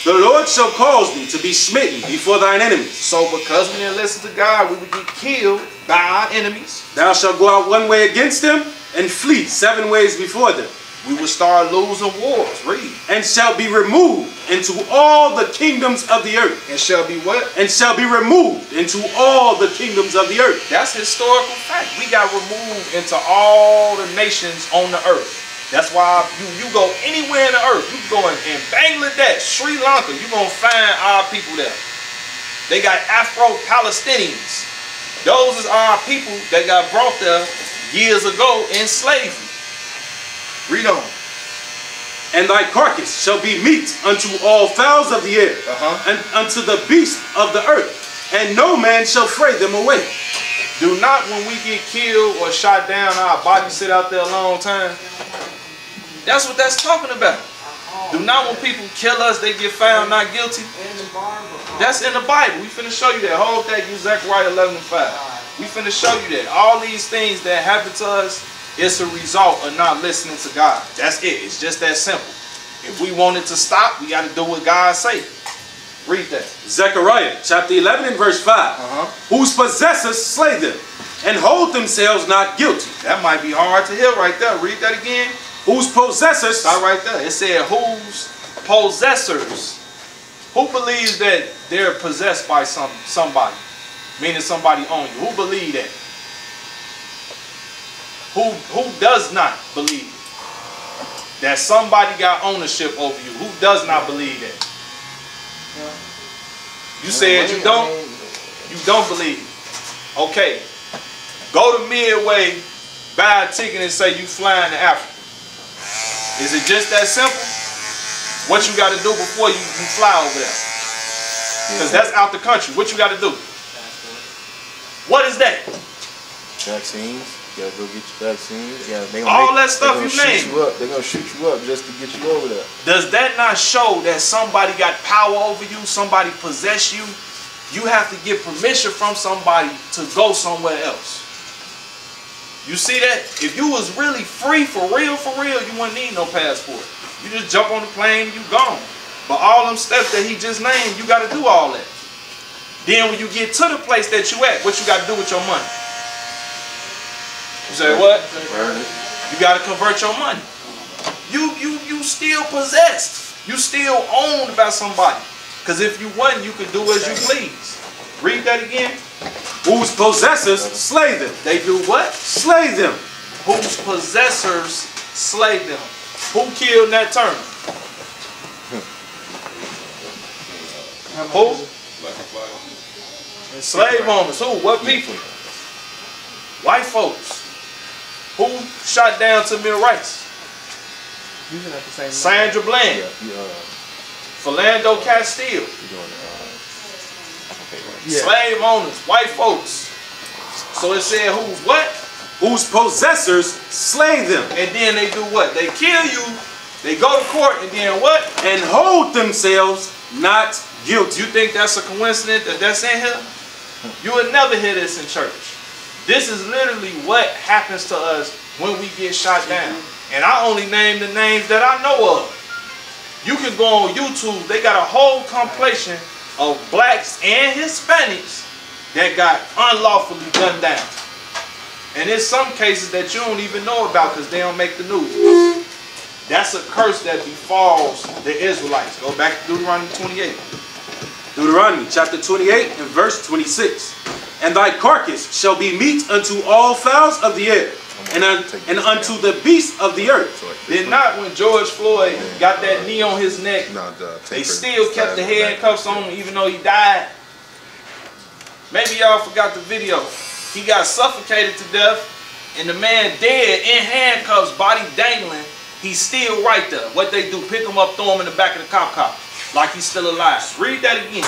The Lord shall cause thee to be smitten before thine enemies. So because we didn't listen to God, we would get killed by our enemies. Thou shalt go out one way against them and flee seven ways before them. We will start losing wars. Read. And shall be removed into all the kingdoms of the earth. And shall be what? And shall be removed into all the kingdoms of the earth. That's historical fact. We got removed into all the nations on the earth. That's why you, you go anywhere in the earth. You go in, in Bangladesh, Sri Lanka. You're going to find our people there. They got Afro-Palestinians. Those is our people that got brought there years ago in slavery. Read on. And thy carcass shall be meat unto all fowls of the air, uh-huh. and unto the beasts of the earth, and no man shall fray them away. Do not, when we get killed or shot down, our body sit out there a long time. That's what that's talking about. Do not, when people kill us, they get found not guilty. That's in the Bible. We finna show you that. Hold that, you Zechariah eleven and five. We finna show you that. All these things that happen to us, it's a result of not listening to God. That's it. It's just that simple. If we want it to stop, we got to do what God says. Read that. Zechariah chapter eleven and verse five. Uh-huh. Whose possessors slay them and hold themselves not guilty. That might be hard to hear right there. Read that again. Whose possessors. Stop right there. It said whose possessors. Who believes that they're possessed by some somebody? Meaning somebody on you. Who believe that? Who, who does not believe that somebody got ownership over you? Who does not believe that? You said you don't? You don't believe. Okay. Go to Midway, buy a ticket and say you flying to Africa. Is it just that simple? What you got to do before you, you fly over there? Because that's out the country. What you got to do? What is that? Vaccines. You gotta go get your vaccines. You gotta, they gonna all make, that stuff you name. They're going to shoot you up just to get you over there. Does that not show that somebody got power over you? Somebody possess you? You have to get permission from somebody to go somewhere else. You see that? If you was really free, for real, for real, you wouldn't need no passport. You just jump on the plane and you gone. But all them steps that he just named, you got to do all that. Then when you get to the place that you at, what you got to do with your money? You say what? You gotta convert your money. You you you still possessed. You still owned by somebody. Cause if you won, you could do as you please. Read that again. Whose possessors slay them. They do what? Slay them. Whose possessors slay them. Who killed Nat Turner? Who? Slave owners. Who? What people? White folks. Who shot down Tamir Rice? Sandra Bland. Yeah, yeah, uh, Philando uh, Castile. Doing, uh, yeah. Slave owners, white folks. So it said who's what? Whose possessors slay them. And then they do what? They kill you, they go to court, and then what? And hold themselves not guilty. You think that's a coincidence that that's in here? You would never hear this in church. This is literally what happens to us when we get shot down. And I only name the names that I know of. You can go on YouTube. They got a whole compilation of blacks and Hispanics that got unlawfully gunned down. And there's some cases that you don't even know about because they don't make the news. That's a curse that befalls the Israelites. Go back to Deuteronomy twenty-eight. Deuteronomy chapter twenty-eight and verse twenty-six. And thy carcass shall be meat unto all fowls of the air, and, un and unto the beasts of the earth. Did not when George Floyd got that knee on his neck, they still kept the handcuffs on him even though he died. Maybe y'all forgot the video. He got suffocated to death, and the man dead in handcuffs, body dangling. He's still right there. What they do, pick him up, throw him in the back of the cop car like he's still alive. Read that again.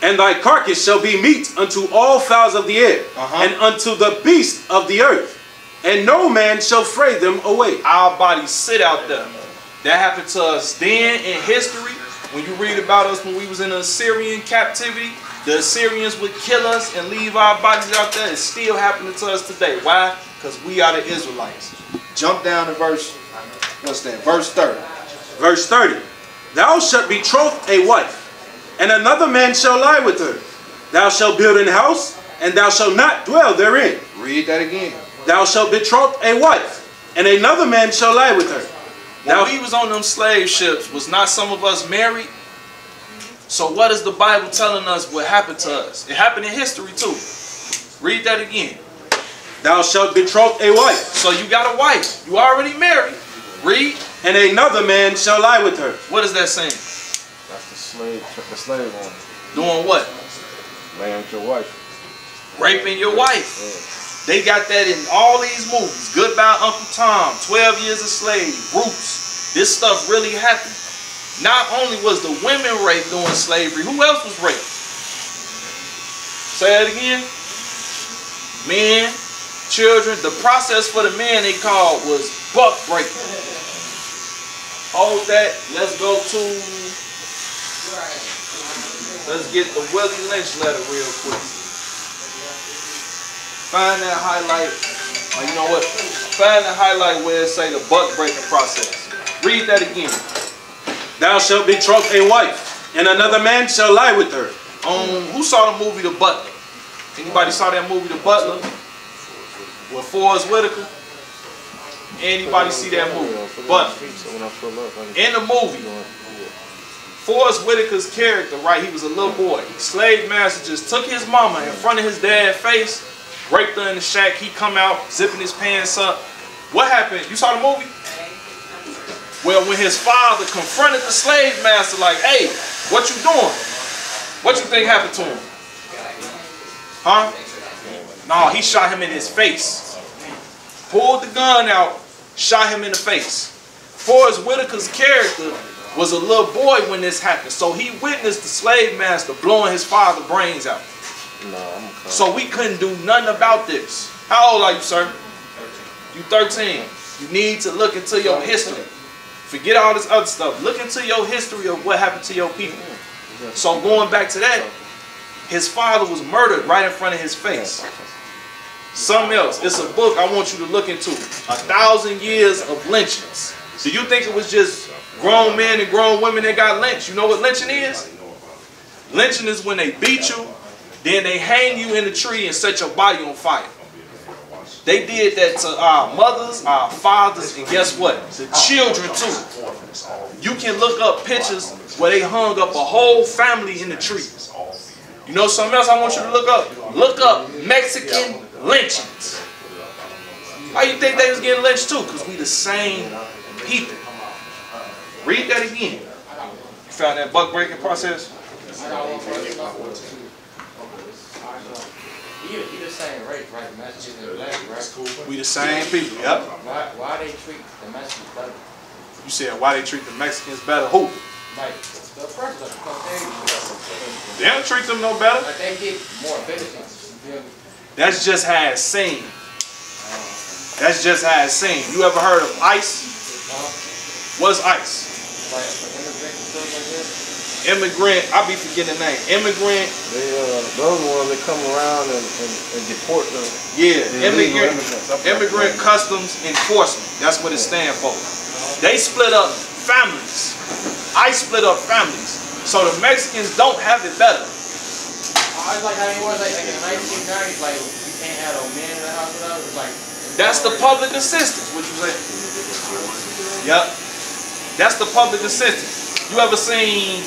And thy carcass shall be meat unto all fowls of the air, uh-huh. and unto the beasts of the earth, and no man shall fray them away. Our bodies sit out there. That happened to us then in history. When you read about us when we was in Assyrian captivity, the Assyrians would kill us and leave our bodies out there. It's still happening to us today. Why? Because we are the Israelites. Jump down to verse, what's that? Verse thirty. Verse thirty. Thou shalt betroth a wife, and another man shall lie with her. Thou shalt build an house, and thou shalt not dwell therein. Read that again. Thou shalt betroth a wife, and another man shall lie with her. Now, when we was on them slave ships, was not some of us married? So what is the Bible telling us what happened to us? It happened in history too. Read that again. Thou shalt betroth a wife. So you got a wife. You already married. Read. And another man shall lie with her. What is that saying? That's the slave, the slave woman. Doing what? Laying with your wife. Raping your wife. Yeah. They got that in all these movies. Goodbye Uncle Tom, twelve years a Slave, Roots. This stuff really happened. Not only was the women raped during slavery, who else was raped? Say it again. Men, children. The process for the man they called was buck breaking. Hold that. Let's go to... Let's get the Willie Lynch letter real quick. Find that highlight. Oh, you know what? Find the highlight where it say the buck breaking process. Read that again. Thou shalt betroth a wife, and another man shall lie with her. Um, who saw the movie The Butler? Anybody saw that movie The Butler? With Forrest Whitaker? Anybody see that movie? But in the movie, Forrest Whitaker's character, right, he was a little boy. Slave master just took his mama in front of his dad's face, raped her in the shack. He come out, zipping his pants up. What happened? You saw the movie? Well, when his father confronted the slave master, like, hey, what you doing? What you think happened to him? Huh? No, he shot him in his face. Pulled the gun out, shot him in the face. Forrest Whitaker's character was a little boy when this happened. So he witnessed the slave master blowing his father's brains out. No, I'm okay. So we couldn't do nothing about this. How old are you, sir? You thirteen. You need to look into your history. Forget all this other stuff. Look into your history of what happened to your people. So going back to that, his father was murdered right in front of his face. Something else. It's a book I want you to look into. A thousand years of lynchings. So you think it was just grown men and grown women that got lynched? You know what lynching is? Lynching is when they beat you, then they hang you in the tree and set your body on fire. They did that to our mothers, our fathers, and guess what? The children too. You can look up pictures where they hung up a whole family in the tree. You know something else I want you to look up? Look up Mexican lynchings. Why you think they was getting lynched too? Because we the same people. Read that again. You found that buck breaking process? We the same race, right? The Mexicans and black, right? We the same people, yep. Why, why they treat the Mexicans better? You said why they treat the Mexicans better? Who? Like, the first of the they don't treat them no better. Like they get more benefits. That's just how it's seen. That's just how it's seen. You ever heard of ICE? What's ICE? Immigrant, I be forgetting the name. Immigrant. They, uh, those ones that come around and, and, and deport them. Yeah, the immigrant, immigrant customs enforcement. That's what it stands for. They split up families. I split up families. So the Mexicans don't have it better. I like how it was like in the nineteen nineties, like you can't have no men in the house with us. Like that's the public assistance. What you say? Yep. That's the public assistance. You ever seen?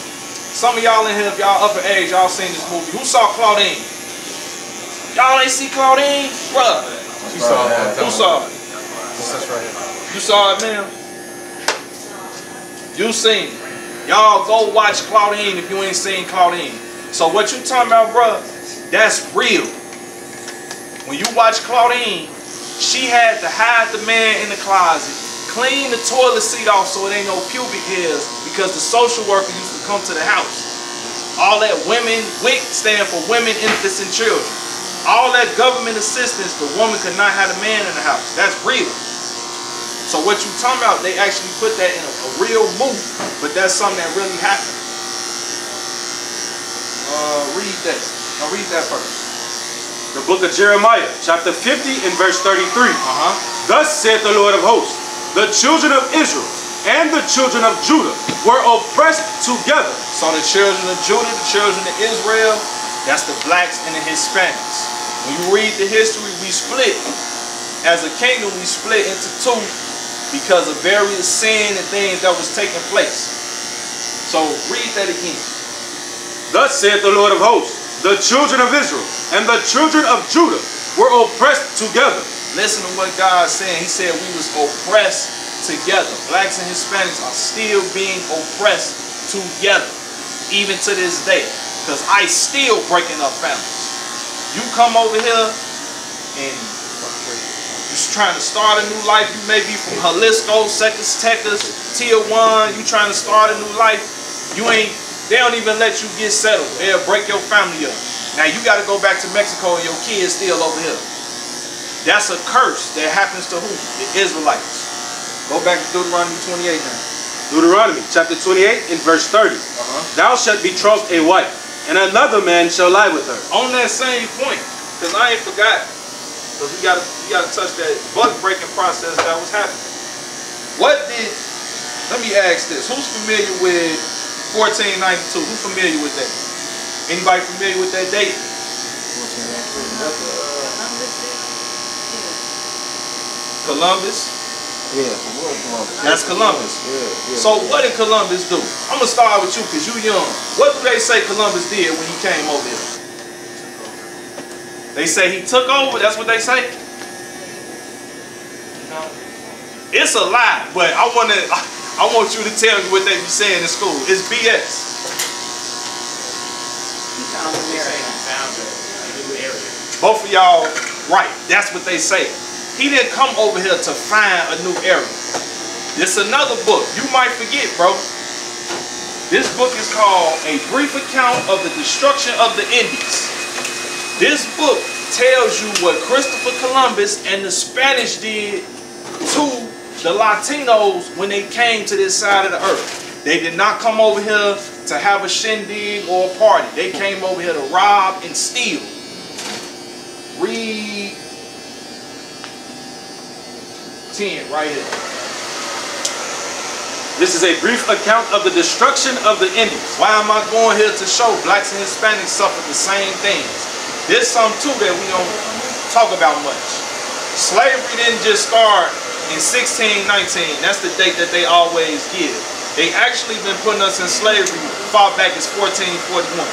Some of y'all in here, if y'all upper age, y'all seen this movie. Who saw Claudine? Y'all ain't see Claudine? Bruh. You saw it. Who saw it? You saw it, ma'am? You seen it. Y'all go watch Claudine if you ain't seen Claudine. So what you talking about, bruh, that's real. When you watch Claudine, she had to hide the man in the closet, clean the toilet seat off so it ain't no pubic hairs because the social worker used to come to the house. All that women, W I C stand for women, infants, and children. All that government assistance, the woman could not have a man in the house. That's real. So what you talking about, they actually put that in a, a real movie, but that's something that really happened. Uh, read that. Now read that first. The book of Jeremiah, chapter fifty and verse thirty-three. Uh-huh. Thus saith the Lord of hosts, the children of Israel and the children of Judah were oppressed together. So the children of Judah, the children of Israel, that's the blacks and the Hispanics. When you read the history, we split. As a kingdom, we split into two because of various sin and things that was taking place. So read that again. Thus saith the Lord of hosts, the children of Israel and the children of Judah were oppressed together. Listen to what God's saying. He said we was oppressed together. Blacks and Hispanics are still being oppressed together, even to this day. Because I still breaking up families. You come over here and you're trying to start a new life. You may be from Jalisco, Zacatecas, Tijuana. You trying to start a new life. You ain't. They don't even let you get settled. They'll break your family up. Now you got to go back to Mexico and your kids still over here. That's a curse that happens to who? The Israelites. Go back to Deuteronomy twenty-eight now. Deuteronomy chapter twenty-eight and verse thirty. Uh-huh. Thou shalt betroth a wife, and another man shall lie with her. On that same point, because I ain't forgot, because we got we got to touch that buck breaking process that was happening. What did? Let me ask this. Who's familiar with fourteen ninety-two? Who familiar with that? Anybody familiar with that date? fourteen ninety-two. Columbus? Yeah, Columbus. That's Columbus. Yeah, yeah, so yeah. What did Columbus do? I'm going to start with you because you're young. What do they say Columbus did when he came over here? They say he took over. That's what they say? No. It's a lie, but I want to. I want you to tell me what they be saying in school. It's B S. He found the area. Both of y'all right. That's what they say. He didn't come over here to find a new area. It's another book. You might forget, bro. This book is called A Brief Account of the Destruction of the Indies. This book tells you what Christopher Columbus and the Spanish did to the Latinos when they came to this side of the earth. They did not come over here to have a shindig or a party. They came over here to rob and steal. Read ten right here. This is a brief account of the destruction of the Indians. Why am I going here to show blacks and Hispanics suffered the same things? There's some too that we don't talk about much. Slavery didn't just start in sixteen nineteen. That's the date that they always give. They actually been putting us in slavery far back as fourteen forty-one.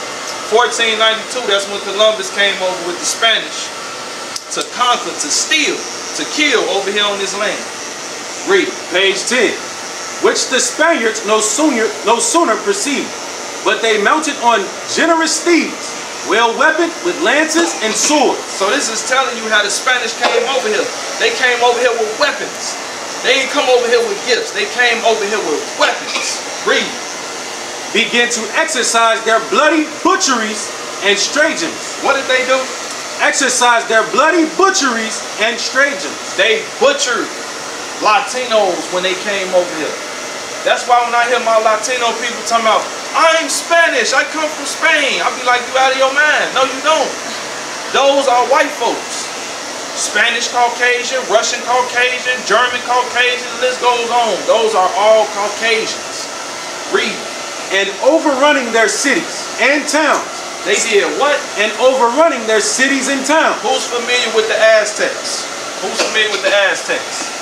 fourteen ninety-two, that's when Columbus came over with the Spanish to conquer, to steal, to kill over here on this land. Read page ten. Which the Spaniards no sooner, no sooner perceived, but they mounted on generous steeds, well weaponed with lances and swords. So this is telling you how the Spanish came over here. They came over here with weapons. They didn't come over here with gifts. They came over here with weapons. Read. Began to exercise their bloody butcheries and stratagems. What did they do? Exercise their bloody butcheries and stratagems. They butchered Latinos when they came over here. That's why when I hear my Latino people talking about, I'm Spanish, I come from Spain, I'll be like, you out of your mind. No, you don't. Those are white folks. Spanish Caucasian, Russian Caucasian, German Caucasian, the list goes on. Those are all Caucasians. Read. And overrunning their cities and towns. They did what? And overrunning their cities and towns. Who's familiar with the Aztecs? Who's familiar with the Aztecs?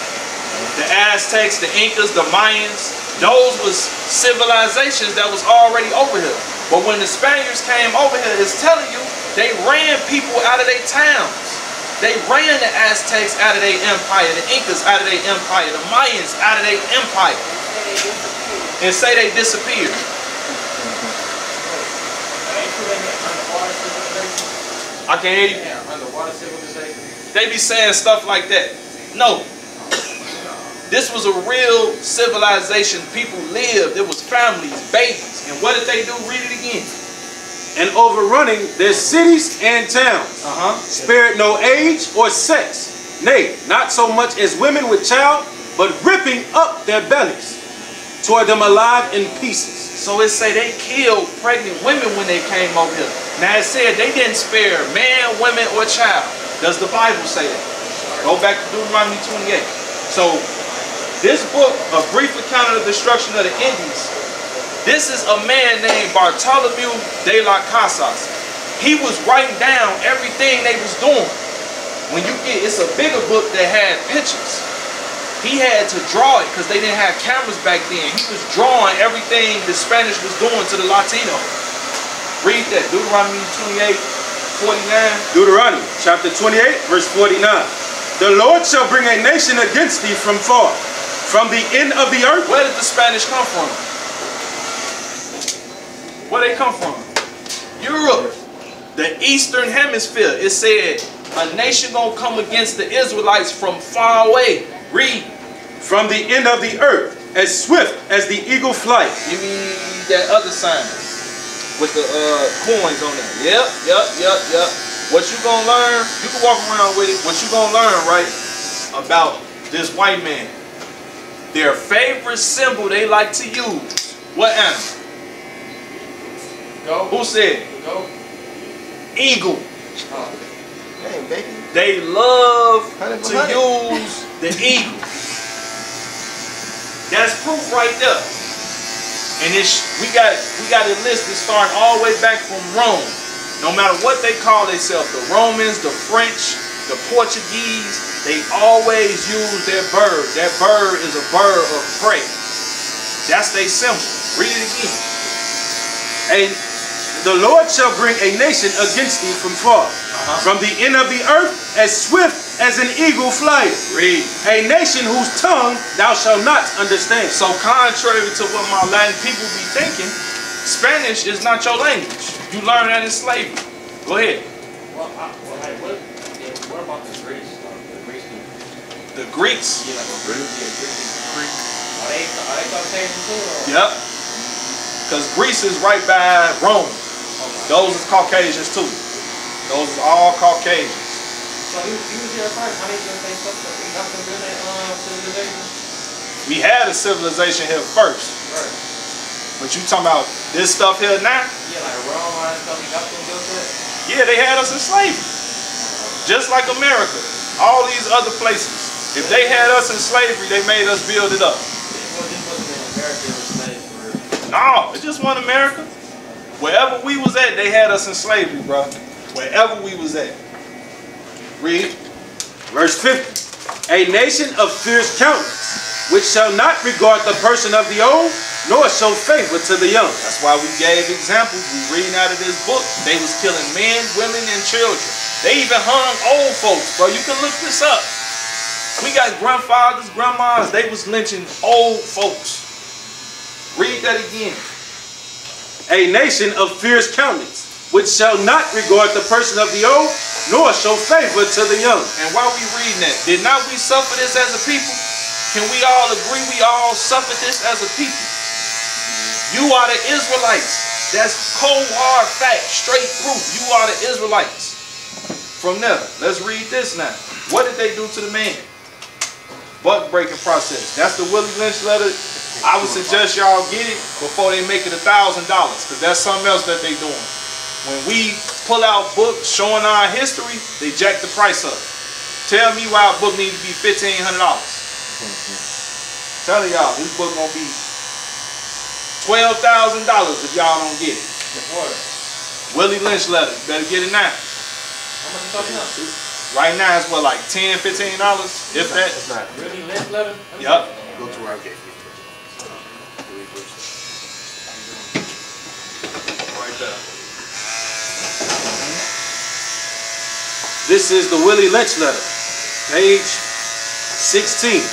The Aztecs, the Incas, the Mayans, those was civilizations that was already over here. But when the Spaniards came over here, it's telling you, they ran people out of their towns. They ran the Aztecs out of their empire, the Incas out of their empire, the Mayans out of their empire. And say they disappeared. I can hear you. They be saying stuff like that. No. This was a real civilization. People lived. It was families, babies. And what did they do? Read it again. And overrunning their cities and towns. Uh-huh. Spared no age or sex. Nay, not so much as women with child, but ripping up their bellies toward them alive in pieces. So it say they killed pregnant women when they came over here. Now it said they didn't spare man, women, or child. Does the Bible say that? Go back to Deuteronomy twenty-eight. So this book, A Brief Account of the Destruction of the Indies, this is a man named Bartolomeu de las Casas. He was writing down everything they was doing. When you get, it's a bigger book that had pictures. He had to draw it because they didn't have cameras back then. He was drawing everything the Spanish was doing to the Latino. Read that, Deuteronomy twenty-eight, forty-nine. Deuteronomy chapter twenty-eight, verse forty-nine. The Lord shall bring a nation against thee from far, from the end of the earth. Where did the Spanish come from? Where they come from? Europe. The Eastern Hemisphere. It said, a nation gonna come against the Israelites from far away. Read. From the end of the earth, as swift as the eagle flight. You mean that other sign with the uh, coins on it. Yep, yep, yep, yep. What you gonna learn, you can walk around with it. What you gonna learn, right, about this white man. Their favorite symbol they like to use. What animal? Go. Who said? Go. Eagle. Oh. Dang, baby. They love to use the eagle. That's proof right there. And it's, we got we got a list that's starting all the way back from Rome. No matter what they call themselves, the Romans, the French, the Portuguese. They always use their bird. That bird is a bird of prey. That's their symbol. Read it again. And the Lord shall bring a nation against thee from far, uh-huh. from the end of the earth, as swift as an eagle flight. Read. A nation whose tongue thou shalt not understand. So contrary to what my Latin people be thinking, Spanish is not your language. You learn that in slavery. Go ahead. Well, I, well hey, what, yeah, what about the Greeks? The Greeks. Yeah, like the Greeks. Yep. Because Greece is right by Rome. Those is Caucasians too. Those is all Caucasians. So he, he was there first. How did you say something? We got some good um, civilization. We had a civilization here first. Right. But you talking about this stuff here now? Yeah, like Rome, all that stuff. We got some good stuff. Yeah, they had us in slavery. Just like America. All these other places. If they had us in slavery, they made us build it up. No, it just wasn't America. Wherever we was at, they had us in slavery, bro. Wherever we was at. Read. Verse fifty. A nation of fierce countenance, which shall not regard the person of the old, nor show favor to the young. That's why we gave examples. We read out of this book. They was killing men, women, and children. They even hung old folks, bro. You can look this up. We got grandfathers, grandmas. They was lynching old folks. Read that again. A nation of fierce countenance, which shall not regard the person of the old, nor show favor to the young. And while we reading that, did not we suffer this as a people? Can we all agree we all suffered this as a people? You are the Israelites. That's cold, hard fact, straight through. You are the Israelites. From there, let's read this now. What did they do to the man? Buck breaking process. That's the Willie Lynch letter. I would suggest y'all get it before they make it a thousand dollars, because that's something else that they doing. When we pull out books showing our history, they jack the price up. Tell me why a book needs to be fifteen hundred dollars. Tell y'all this book gonna be twelve thousand dollars if y'all don't get it. Willie Lynch letter, you better get it now. How much you talking about? Right now it's what, like ten, fifteen dollars, if that. It's not really Lynch letter. Yep. Go to where I get it. This is the Willie Lynch letter, page sixteen.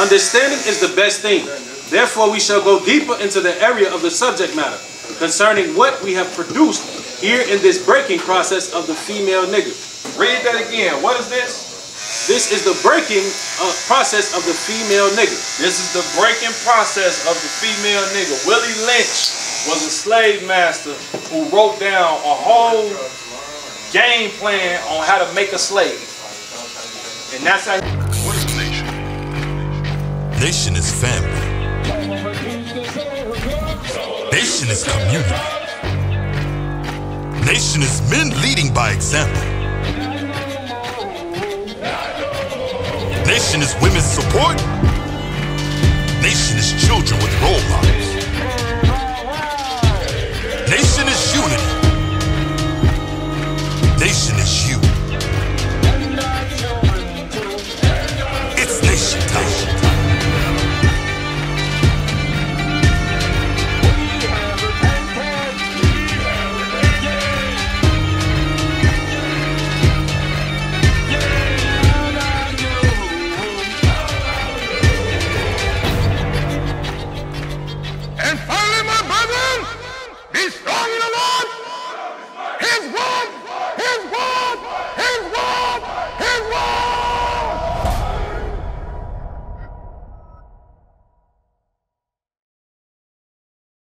Understanding is the best thing. Therefore, we shall go deeper into the area of the subject matter concerning what we have produced here in this breaking process of the female nigger. Read that again. What is this? This is the breaking uh, process of the female nigger. This is the breaking process of the female nigger. Willie Lynch was a slave master who wrote down a whole game plan on how to make a slave. And that's how. What is nation? Nation is family. Nation is community. Nation is men leading by example. Nation is women's support. Nation is children with role models. Nation is unity. Nation is unity.